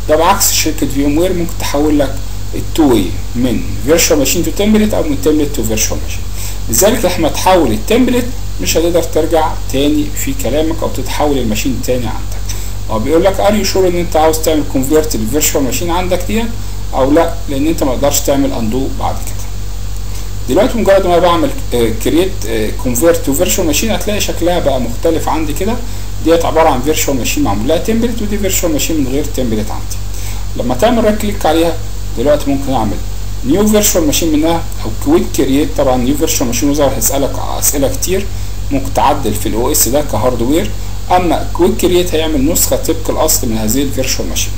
ده بعكس شركه فيوم وير ممكن تحول لك التو واي من فيرتشوال ماشين تو تمبلت او من تمبلت تو فيرتشوال ماشين. لذلك لما تحول التمبلت مش هتقدر ترجع تاني في كلامك او تتحول الماشين تاني عندك. هو بيقول لك ار يو شور ان انت عاوز تعمل كونفيرت للفيرتشوال ماشين عندك ديت او لا، لان انت ما تقدرش تعمل اندو بعد كده. دلوقتي مجرد ما بعمل كريت كونفيرت تو فيرتشوال ماشين هتلاقي شكلها بقى مختلف عندي كده. ديت عباره عن فيرتشوال ماشين معمول لها تمبلت، ودي فيرتشوال ماشين من غير تمبلت عندي. لما تعمل رايت كليك عليها دلوقتي ممكن اعمل نيو فيرتشوال ماشين منها او كويك كريت. طبعا نيو فيرتشوال ماشين وزي ما هيسالك اسئله كتير، ممكن تعدل في الاو اس ده كهاردوير، اما كويك كريت هيعمل نسخه طبق الاصل من هذه الفيرتشوال ماشين،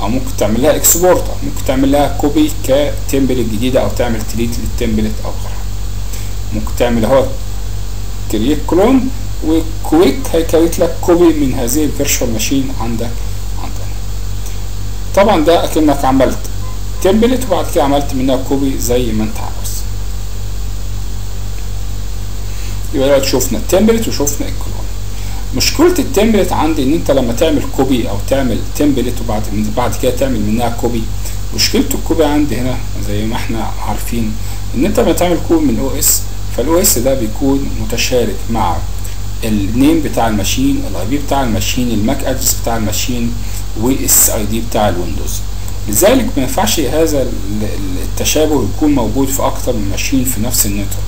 او ممكن تعمل لها اكسبورت، او ممكن تعمل لها كوبي كتمبلت جديده، او تعمل تريت للتمبلت او غيرها. ممكن تعمل اهو كريت كلون وكويك هيكريت لك كوبي من هذه الفيرتشوال ماشين عندنا. طبعا ده اكنك عملت تمبلت وبعد كده عملت منها كوبي زي ما انت عاوز. يبقى دلوقتي شفنا التمبلت وشفنا الكلون. مشكلة التمبلت عندي ان انت لما تعمل كوبي او تعمل تمبلت وبعد كده تعمل منها كوبي، مشكلة الكوبي عندي هنا زي ما احنا عارفين ان انت لما تعمل كوبي من او اس فالاو اس ده بيكون متشارك مع النيم بتاع الماشين، الاي بي بتاع الماشين، الماك ادرس بتاع الماشين، والاس اي دي بتاع الويندوز. لذلك ما ينفعش هذا التشابه يكون موجود في اكتر من ماشين في نفس النتورك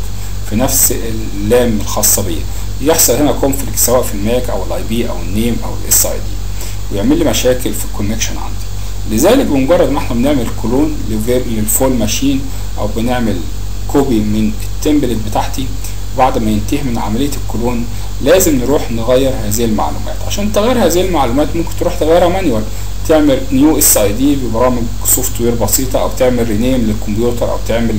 في نفس اللام الخاصه بيا. يحصل هنا كونفليكت سواء في الماك او الاي بي او النيم او الاس اي دي، ويعمل لي مشاكل في الكونكشن عندي. لذلك بمجرد ما احنا بنعمل كلون للفول ماشين او بنعمل كوبي من التمبلت بتاعتي، بعد ما ينتهي من عمليه الكلون لازم نروح نغير هذه المعلومات. عشان تغير هذه المعلومات ممكن تروح تغيرها مانيوال، تعمل نيو اس اي دي ببرامج سوفت وير بسيطه، او تعمل رينيم للكمبيوتر، او تعمل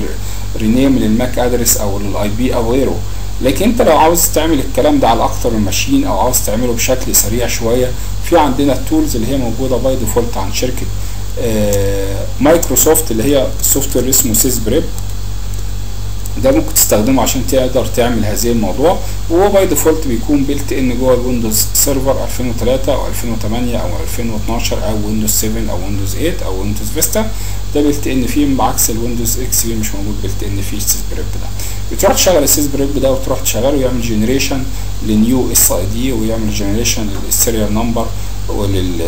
رينيم للماك ادرس او للاي بي او غيره. لكن انت لو عاوز تعمل الكلام ده على اكتر من ماشين او عاوز تعمله بشكل سريع شويه، في عندنا التولز اللي هي موجوده باي ديفولت عن شركه مايكروسوفت اللي هي السوفت وير اسمه سيس بريب. ده ممكن تستخدمه عشان تقدر تعمل هذه الموضوع، وهو باي ديفولت بيكون بيلت ان جوه الويندوز سيرفر 2003 او 2008 او 2012 او ويندوز 7 او ويندوز 8 او ويندوز فيستا. ده بيلت ان فيه، بعكس الويندوز اكس بي مش موجود بيلت ان فيه السيس بريب ده. بتروح تشغل السيس بريب ده وتروح تشغله ويعمل جنريشن لنيو اس اي دي، ويعمل جنريشن للسيريال نمبر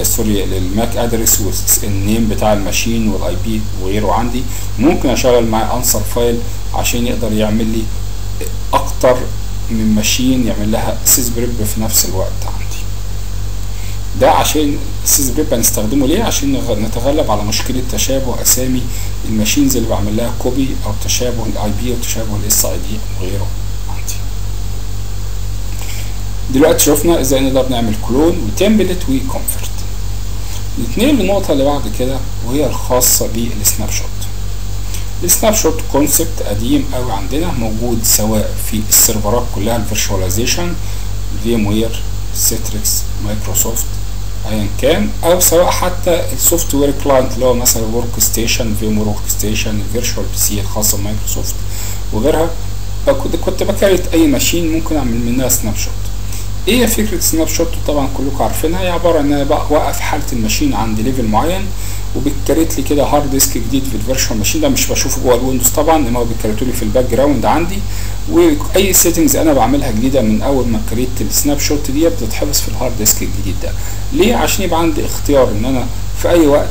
سوري للماك ادرس والنيم بتاع الماشين والاي بي وغيره عندي. ممكن اشغل معاه انسر فايل عشان يقدر يعمل لي اكتر من ماشين يعمل لها سيس بريب في نفس الوقت عندي. ده عشان سيس بريب هنستخدمه ليه؟ عشان نتغلب على مشكله تشابه اسامي الماشينز اللي بعمل لها كوبي، او تشابه الاي بي وتشابه الاس اي دي وغيره. دلوقتي شفنا ازاي نقدر نعمل كلون وتمبلت وكونفرت. نتنقل للنقطه اللي بعد كده وهي الخاصه بالسناب شوت. السناب شوت كونسبت قديم قوي عندنا، موجود سواء في السيرفرات كلها الفيرتشواليزيشن، الفيم وير، سيتريكس، مايكروسوفت، ايا كان، او سواء حتى السوفت وير كلاينت اللي هو مثلا ورك ستيشن، فيموير ورك ستيشن، الفيرتشوال بي سي الخاصه بمايكروسوفت وغيرها. كنت بكريت اي ماشين ممكن اعمل منها سناب شوت. ايه فكره سناب شوت؟ طبعا كلكم عارفينها، هي عباره ان انا بوقف حاله الماشين عند ليفل معين وبتكريت لي كده هارد ديسك جديد في الفيرتشوال ماشين. ده مش بشوفه جوه الويندوز طبعا، انما هو بيكريته لي في الباك جراوند عندي، واي سيتنجز انا بعملها جديده من اول ما كريت السناب شوت دي بتتحفظ في الهارد ديسك الجديد ده. ليه؟ عشان يبقى عندي اختيار ان انا في اي وقت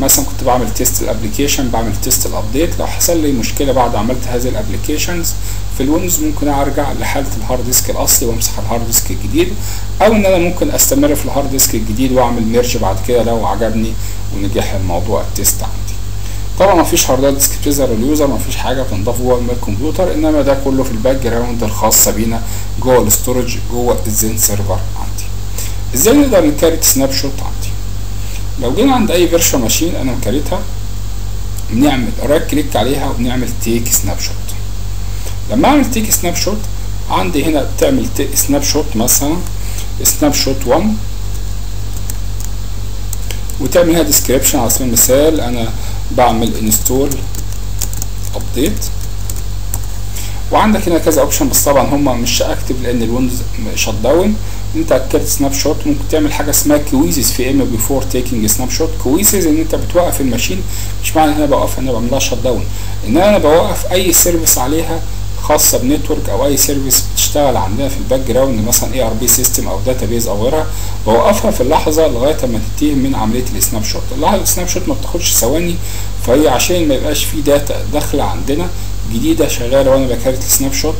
مثلا كنت بعمل تيست الابلكيشن، بعمل تيست الابديت، لو حصل لي مشكله بعد عملت هذه الابلكيشنز في الويندوز ممكن ارجع لحاله الهارد ديسك الاصلي وامسح الهارد ديسك الجديد، او ان انا ممكن استمر في الهارد ديسك الجديد واعمل ميرج بعد كده لو عجبني ونجح الموضوع التيست عندي. طبعا مفيش هارد ديسك بتظهر لليوزر، مفيش حاجه بتنضاف جوه الكمبيوتر، انما ده كله في الباك جراوند الخاصه بينا جوه الاستورج جوه الزين سيرفر عندي. ازاي نقدر نكريت سناب شوت عندي؟ لو جينا عند اي فيرتشوال ماشين انا مكريتها بنعمل رايت كليك عليها وبنعمل تيك سناب شوت. لما اعمل تيك سناب شوت عندي هنا بتعمل سناب شوت مثلا سناب شوت 1 وتعمل هنا ديسكريبشن. على سبيل المثال انا بعمل انستول ابديت، وعندك هنا كذا اوبشن بس طبعا هم مش اكتف لان الويندوز شت داون. انت اكدت سناب شوت ممكن تعمل حاجه اسمها كويزز في ام بيفور تيكينج سناب شوت. كويزز ان انت بتوقف الماشين، مش معنى ان انا بوقفها ان انا بعملها شت داون، ان انا بوقف اي سيرفيس عليها خاصه بنتورك او اي سيرفيس بتشتغل عندنا في الباك جراوند مثلا اي ار بي سيستم او داتا بيز او غيرها، بوقفها في اللحظه لغايه اما تنتهي من عمليه السناب شوت. اللحظه السناب شوت ما بتاخدش ثواني، فهي عشان ما يبقاش في داتا داخله عندنا جديده شغاله وانا بكريت السناب شوت،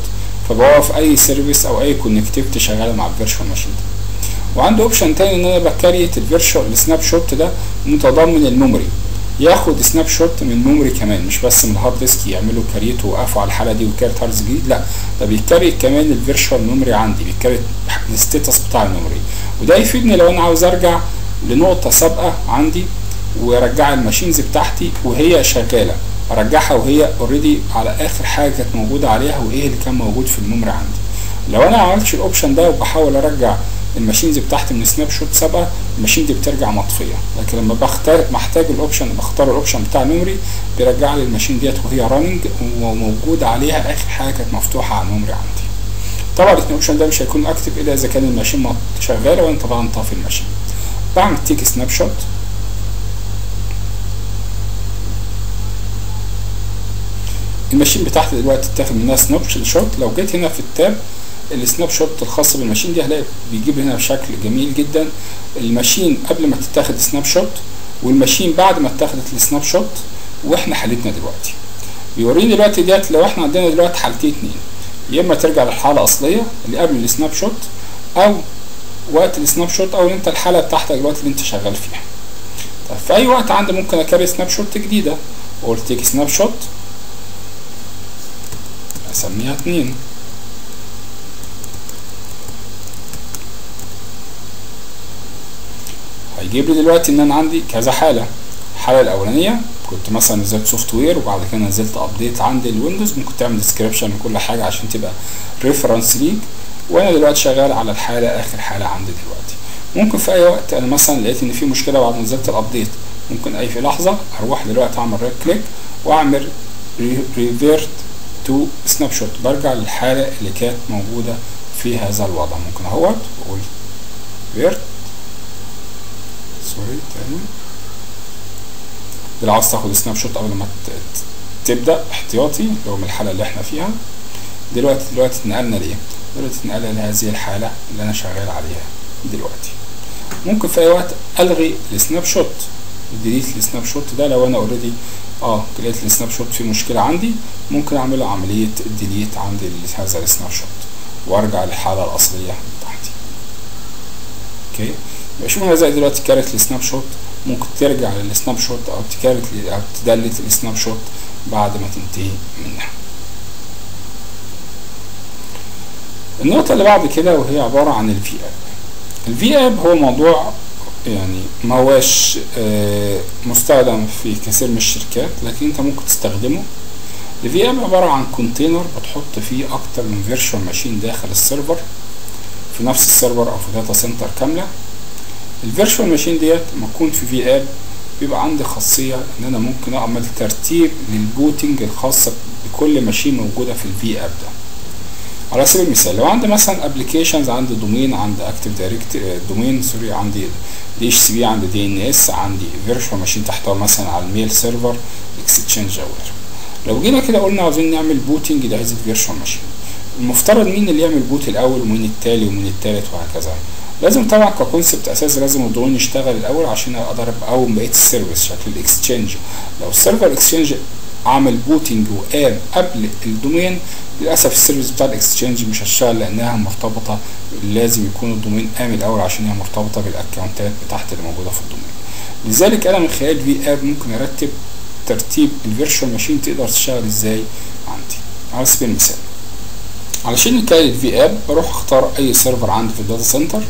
فبوقف اي سيرفيس او اي كونكتيفيتي شغاله مع الفيرتشوال ماشين ده. وعنده اوبشن تاني ان انا بكريت الفيرتشوال السناب شوت ده متضمن الميموري، ياخد سناب شوت من الميموري كمان، مش بس من الهارد ديسك يعملوا كريت ووقفوا على الحاله دي وكارت هارد جديد، لا ده بيكريت كمان الفيرتشوال ميموري عندي، بيكريت الستاتس بتاع الميموري. وده يفيدني لو انا عاوز ارجع لنقطه سابقه عندي وارجع الماشينز بتاعتي وهي شغاله، ارجعها وهي اوريدي على اخر حاجه كانت موجوده عليها وايه اللي كان موجود في الميموري عندي. لو انا ما عملتش الاوبشن ده وبحاول ارجع الماشينز بتاعتي من سناب شوت سابقه، الماشين دي بترجع مطفيه، لكن لما بحتاج الاوبشن بختار الاوبشن بتاع الميموري بيرجع لي الماشين ديت وهي راننج وموجود عليها اخر حاجه كانت مفتوحه على الميموري عندي. طبعا الاوبشن ده مش هيكون اكتف الا اذا كان الماشين شغاله وانا طبعا طافي الماشين. بعمل تيك سناب شوت الماشين بتاعتي دلوقتي اتاخد منها سناب شوت. لو جيت هنا في التاب السناب شوت الخاص بالماشين دي هلاقي بيجيب هنا بشكل جميل جدا الماشين قبل ما تتاخد سناب شوت والماشين بعد ما اتاخدت السناب شوت، واحنا حالتنا دلوقتي بيوريني دلوقتي ديت. لو احنا عندنا دلوقتي حالتين، اتنين يا اما ترجع للحاله الاصليه اللي قبل السناب شوت او وقت السناب شوت، او انت الحاله بتاعتك دلوقتي اللي انت شغال فيها. طب في اي وقت عندي ممكن اكري سناب شوت جديده، قلت تيك سناب شوت اسميها 2 هيجيب لي دلوقتي ان انا عندي كذا حاله. الحاله الاولانيه كنت مثلا نزلت سوفت وير وبعد كده نزلت ابديت عندي الويندوز، ممكن تعمل ديسكريبشن لكل حاجه عشان تبقى ريفرنس ليك، وانا دلوقتي شغال على الحاله اخر حاله عندي دلوقتي. ممكن في اي وقت انا مثلا لقيت ان في مشكله بعد ما نزلت الابديت، ممكن اي في لحظه اروح دلوقتي اعمل رايت كليك واعمل ريفيرت تو سناب شوت، برجع للحاله اللي كانت موجوده في هذا الوضع. ممكن اهوت واقول ريفيرت سوري تاني، لو عاوز تاخد سناب شوت قبل ما تبدا احتياطي اللي هو من الحاله اللي احنا فيها دلوقتي. دلوقتي اتنقلنا لايه؟ دلوقتي اتنقلنا لهذه الحاله اللي انا شغال عليها دلوقتي. ممكن في اي وقت الغي السناب شوت، ديليت السناب شوت ده لو انا اوريدي لقيت السناب شوت فيه مشكله عندي، ممكن اعمل عمليه ديليت عند هذا السناب شوت وارجع للحاله الاصليه بتاعتي. اوكي، يبقى شوف انا زي دلوقتي كارت السناب شوت، ممكن ترجع للسناب شوت او تكارت او تدلت السناب شوت بعد ما تنتهي منها. النقطه اللي بعد كده وهي عباره عن الفي اب. الفي اب هو موضوع يعني ما هواش مستخدم في كثير من الشركات، لكن انت ممكن تستخدمه. الفي اب عباره عن كونتينر بتحط فيه اكتر من فيرتشوال ماشين داخل السيرفر. في نفس السيرفر او في داتا سنتر كامله. الفيرتشوال ماشين ديت لما تكون في في اب بيبقى عندي خاصيه ان انا ممكن اعمل ترتيب للبوتنج الخاصه بكل ماشين موجوده في الفي اب ده. على سبيل المثال لو عندي مثلا ابلكيشنز، عندي دومين، عندي اكتيف دايركت دومين سوري، عندي دي اتش سي بي، عندي دي ان اس، عندي فيرتشوال ماشين تحتوي مثلا على الميل سيرفر، اكستشينج، او غيره. لو جينا كده قلنا عاوزين نعمل بوتنج لهذه الفيرتشوال ماشين، المفترض مين اللي يعمل بوت الاول ومين التالي ومين التالت وهكذا؟ لازم طبعا ككونسبت اساسي لازم الدومين يشتغل الاول عشان اقدر اقوم بقيه السيرفيس شكل الاكستشينج. لو السيرفر اكستشينج عمل بوتنج وقام قبل الدومين، للاسف السيرفيس بتاع الاكستشينج مش هتشتغل لانها مرتبطه، لازم يكون الدومين قام الاول عشان هي مرتبطه بالاكونتات بتاعت اللي موجوده في الدومين. لذلك انا من خلال في اب ممكن ارتب ترتيب الفيرتشوال ماشين تقدر تشتغل ازاي عندي. على سبيل المثال علشان نكاية في اب بروح اختار اي سيرفر عندي في الداتا سنتر،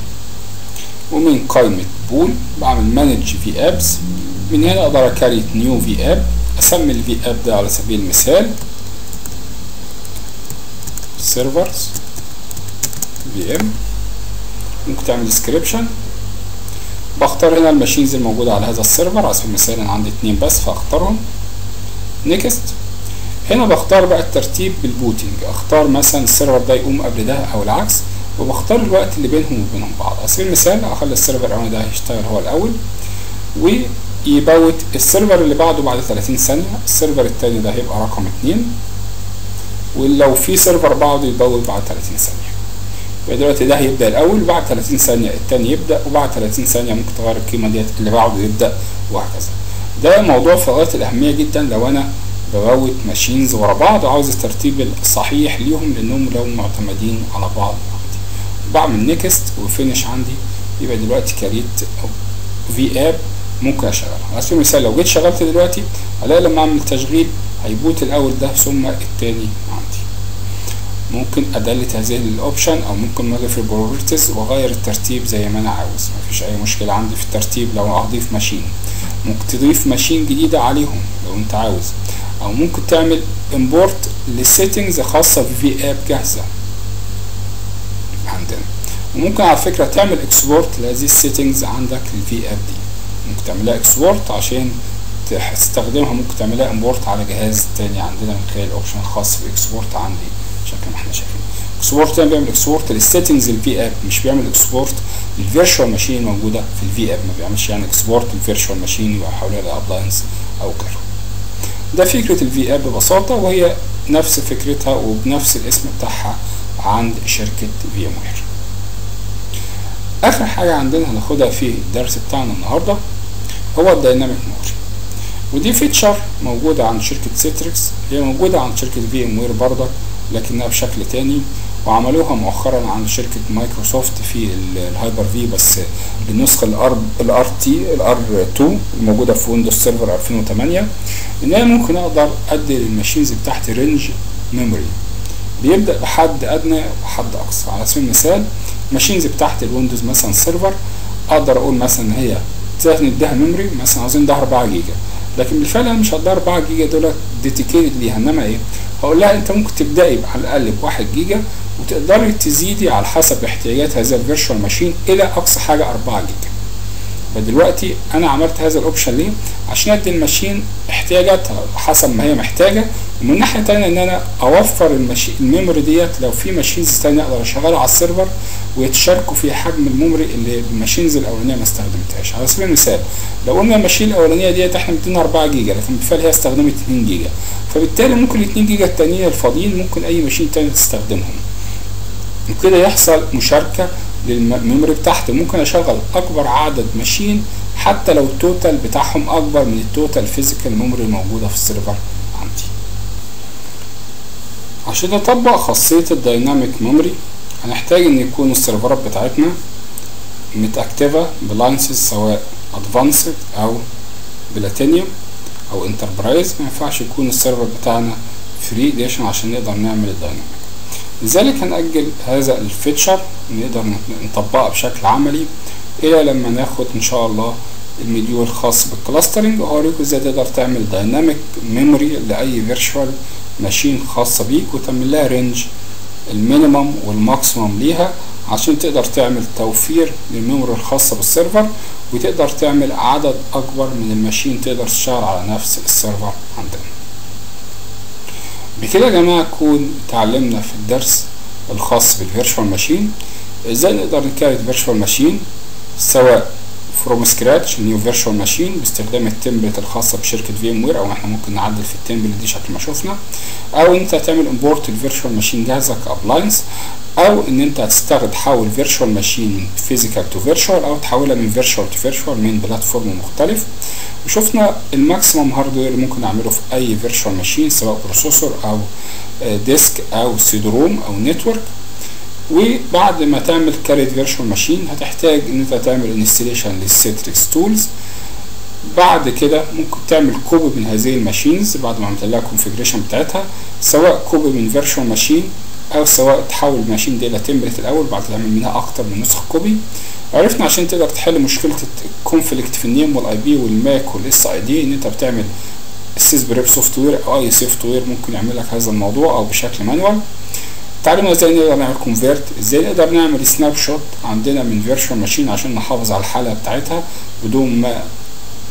ومن قائمه بول بعمل مانج في ابس. من هنا اقدر اكريت نيو في اب، اسمي الفي اب ده على سبيل المثال سيرفرز في ام، ممكن تعمل ديسكريبشن. بختار هنا الماشينز الموجوده على هذا السيرفر، على سبيل المثال انا عندي 2 بس فاختارهم. نيكست، هنا بختار بقى الترتيب بالبوتنج، اختار مثلا السيرفر ده يقوم قبل ده او العكس، وبختار الوقت اللي بينهم وبينهم بعض. على سبيل المثال هخلي السيرفر الاول ده هيشتغل هو الاول ويبوت السيرفر اللي بعده بعد 30 ثانيه، السيرفر التاني ده هيبقى رقم 2، ولو في سيرفر بعده يبوت بعد 30 ثانيه. يبقى دلوقتي ده هيبدا الاول، وبعد 30 ثانيه التاني يبدا، وبعد 30 ثانيه ممكن تغير القيمه ديت اللي بعده يبدا وهكذا. ده موضوع في غايه الاهميه جدا لو انا ببوت ماشينز ورا بعض وعاوز الترتيب الصحيح ليهم لانهم لو معتمدين على بعض. بعمل نيكست وفينش عندي، يبقى دلوقتي كريت في اب ممكن اشغلها. على سبيل المثال لو جيت شغلت دلوقتي الاقي لما اعمل تشغيل هيبوت الاول ده ثم التاني عندي. ممكن ادلت هذه الاوبشن او ممكن اضيف البروبرتيز واغير الترتيب زي ما انا عاوز، مفيش اي مشكله عندي في الترتيب. لو هضيف ماشين ممكن تضيف ماشين جديده عليهم لو انت عاوز، او ممكن تعمل امبورت للسيتنجز خاصه بفي اب جاهزه عندنا. وممكن على فكره تعمل اكسبورت لهذه السيتنجز عندك للفي اب دي، ممكن تعملها اكسبورت عشان تستخدمها، ممكن تعملها امبورت على جهاز تاني عندنا من خلال اوبشن خاص باكسبورت عندي شكل ما احنا شايفين. اكسبورت يعني بيعمل اكسبورت للسيتنجز الفي اب، مش بيعمل اكسبورت للفيرتشوال ماشين موجوده في الفي اب، ما بيعملش يعني اكسبورت للفيرتشوال ماشين يبقى حواليها الابلاينس او غيره. ده فكره الفي اب ببساطه، وهي نفس فكرتها وبنفس الاسم بتاعها عند شركة VMware. آخر حاجة عندنا هناخدها في الدرس بتاعنا النهاردة هو الديناميك مور، ودي فيتشر موجودة عند شركة سيتريكس، هي موجودة عند شركة VMware برضك لكنها بشكل تاني، وعملوها مؤخرا عند شركة مايكروسوفت في الهايبر في، بس النسخة الار 2 الموجودة في ويندوز سيرفر 2008. إن أنا ممكن أقدر أدي للماشينز بتاعتي رينج ميموري بيبدأ بحد أدنى وحد أقصى. على سبيل المثال ماشينز بتاعت الويندوز مثلا سيرفر أقدر أقول مثلا إن هي تديها ميموري مثلا عاوزين ده 4 جيجا، لكن بالفعل أنا مش هديها 4 جيجا دولت ديتيكيتد ليها، إنما إيه؟ هقول لها أنت ممكن تبدأي على الأقل ب 1 جيجا وتقدري تزيدي على حسب احتياجات هذا الفيرتشوال ماشين إلى أقصى حاجة 4 جيجا. فدلوقتي انا عملت هذا الاوبشن ليه؟ عشان ادي الماشين احتياجاتها حسب ما هي محتاجه، ومن ناحيه ثانيه ان انا اوفر الميموري ديت لو في ماشينز ثانيه اقدر اشغلها على السيرفر ويتشاركوا في حجم الميموري اللي الماشينز الاولانيه ما استخدمتهاش. على سبيل المثال لو قلنا الماشين الاولانيه ديت احنا مدينا 4 جيجا لكن بالفعل هي استخدمت 2 جيجا، فبالتالي ممكن ال 2 جيجا الثانيه الفاضيين ممكن اي ماشين ثانيه تستخدمهم، وكده يحصل مشاركه للميموري بتاعتي. ممكن اشغل اكبر عدد ماشين حتى لو التوتال بتاعهم اكبر من التوتال فيزيكال ميموري الموجوده في السيرفر عندي. عشان اطبق خاصيه الدايناميك ميموري هنحتاج ان يكون السيرفرات بتاعتنا متاكتفه بلاينسز سواء ادفانسد او بلاتينيوم او انتربرايز، مينفعش يكون السيرفر بتاعنا فري ديشن عشان نقدر نعمل الدايناميك. لذلك هنأجل هذا الفيتشر نقدر نطبقه بشكل عملي الى لما ناخد ان شاء الله المديول الخاص بالكلاسترنج، وهوريكم ازاي تقدر تعمل دايناميك ميموري لاي فيرتشوال ماشين خاصه بيك وتعمل لها رينج المينيمم والماكسيمم ليها عشان تقدر تعمل توفير للميموري الخاصة بالسيرفر، وتقدر تعمل عدد أكبر من الماشين تقدر تشتغل على نفس السيرفر عندنا. بكده يا جماعة نكون اتعلمنا في الدرس الخاص بالفيرتشوال ماشين ازاي نقدر نكريت فيرتشوال ماشين سواء فروم سكراتش نيو فيرتشوال ماشين باستخدام التمبلت الخاصه بشركه VMware، او احنا ممكن نعدل في التمبلت دي شكل ما شفنا، او انت تعمل امبورت الفيرتشوال ماشين جاهزه كابلاينس، او ان انت هتستخدم تحول فيرتشوال ماشين فيزيكال تو فيرتشوال، او تحولها من فيرتشوال تو فيرتشوال من بلاتفورم مختلف. وشفنا الماكسيمم هاردوير اللي ممكن اعمله في اي فيرتشوال ماشين سواء بروسيسور او ديسك او سيدروم او نتورك. وبعد ما تعمل كاريت فيرتشوال ماشين هتحتاج ان انت تعمل انستليشن للسيتريكس تولز، بعد كده ممكن تعمل كوبي من هذه الماشينز بعد ما عملت لها كونفيجريشن بتاعتها، سواء كوبي من فيرتشوال ماشين او سواء تحول الماشين دي الى تمبلت الاول بعد تعمل منها اكتر من نسخه كوبي. عرفنا عشان تقدر تحل مشكله الكونفليكت في النيم والاي بي والماك والاس اي دي ان انت بتعمل السيس بريب سوفت وير او اي سوفت وير ممكن يعمل لك هذا الموضوع، او بشكل مانوال. تعلمنا ازاي نقدر نعمل كونفيرت، ازاي نقدر نعمل سناب شوت عندنا من فيرتشوال ماشين عشان نحافظ على الحاله بتاعتها بدون ما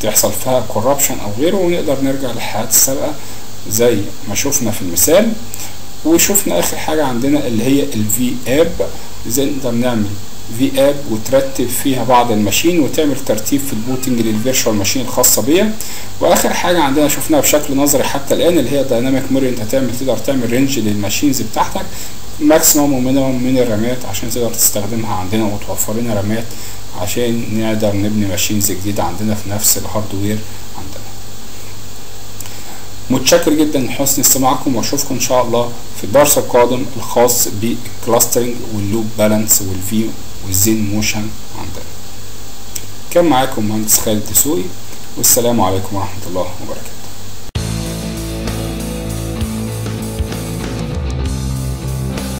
تحصل فيها كوربشن او غيره، ونقدر نرجع للحالات السابقه زي ما شفنا في المثال. وشفنا اخر حاجه عندنا اللي هي الفي اب، ازاي نقدر نعمل في اب وترتب فيها بعض الماشين وتعمل ترتيب في البوتنج للفيرتشوال ماشين الخاصه بيها. واخر حاجه عندنا شفناها بشكل نظري حتى الان اللي هي دايناميك ميموري، انت تقدر تعمل رينج للماشينز بتاعتك ماكسيموم ومينيموم من الرامات عشان تقدر تستخدمها عندنا، وتوفر لنا رامات عشان نقدر نبني ماشينز جديده عندنا في نفس الهاردوير عندنا. متشكر جدا لحسن استماعكم، واشوفكم ان شاء الله في الدرس القادم الخاص بالكلاسترنج واللوب بالانس والفيو والزين موشن عندنا. كان معاكم مهندس خالد الدسوقي، والسلام عليكم ورحمه الله وبركاته.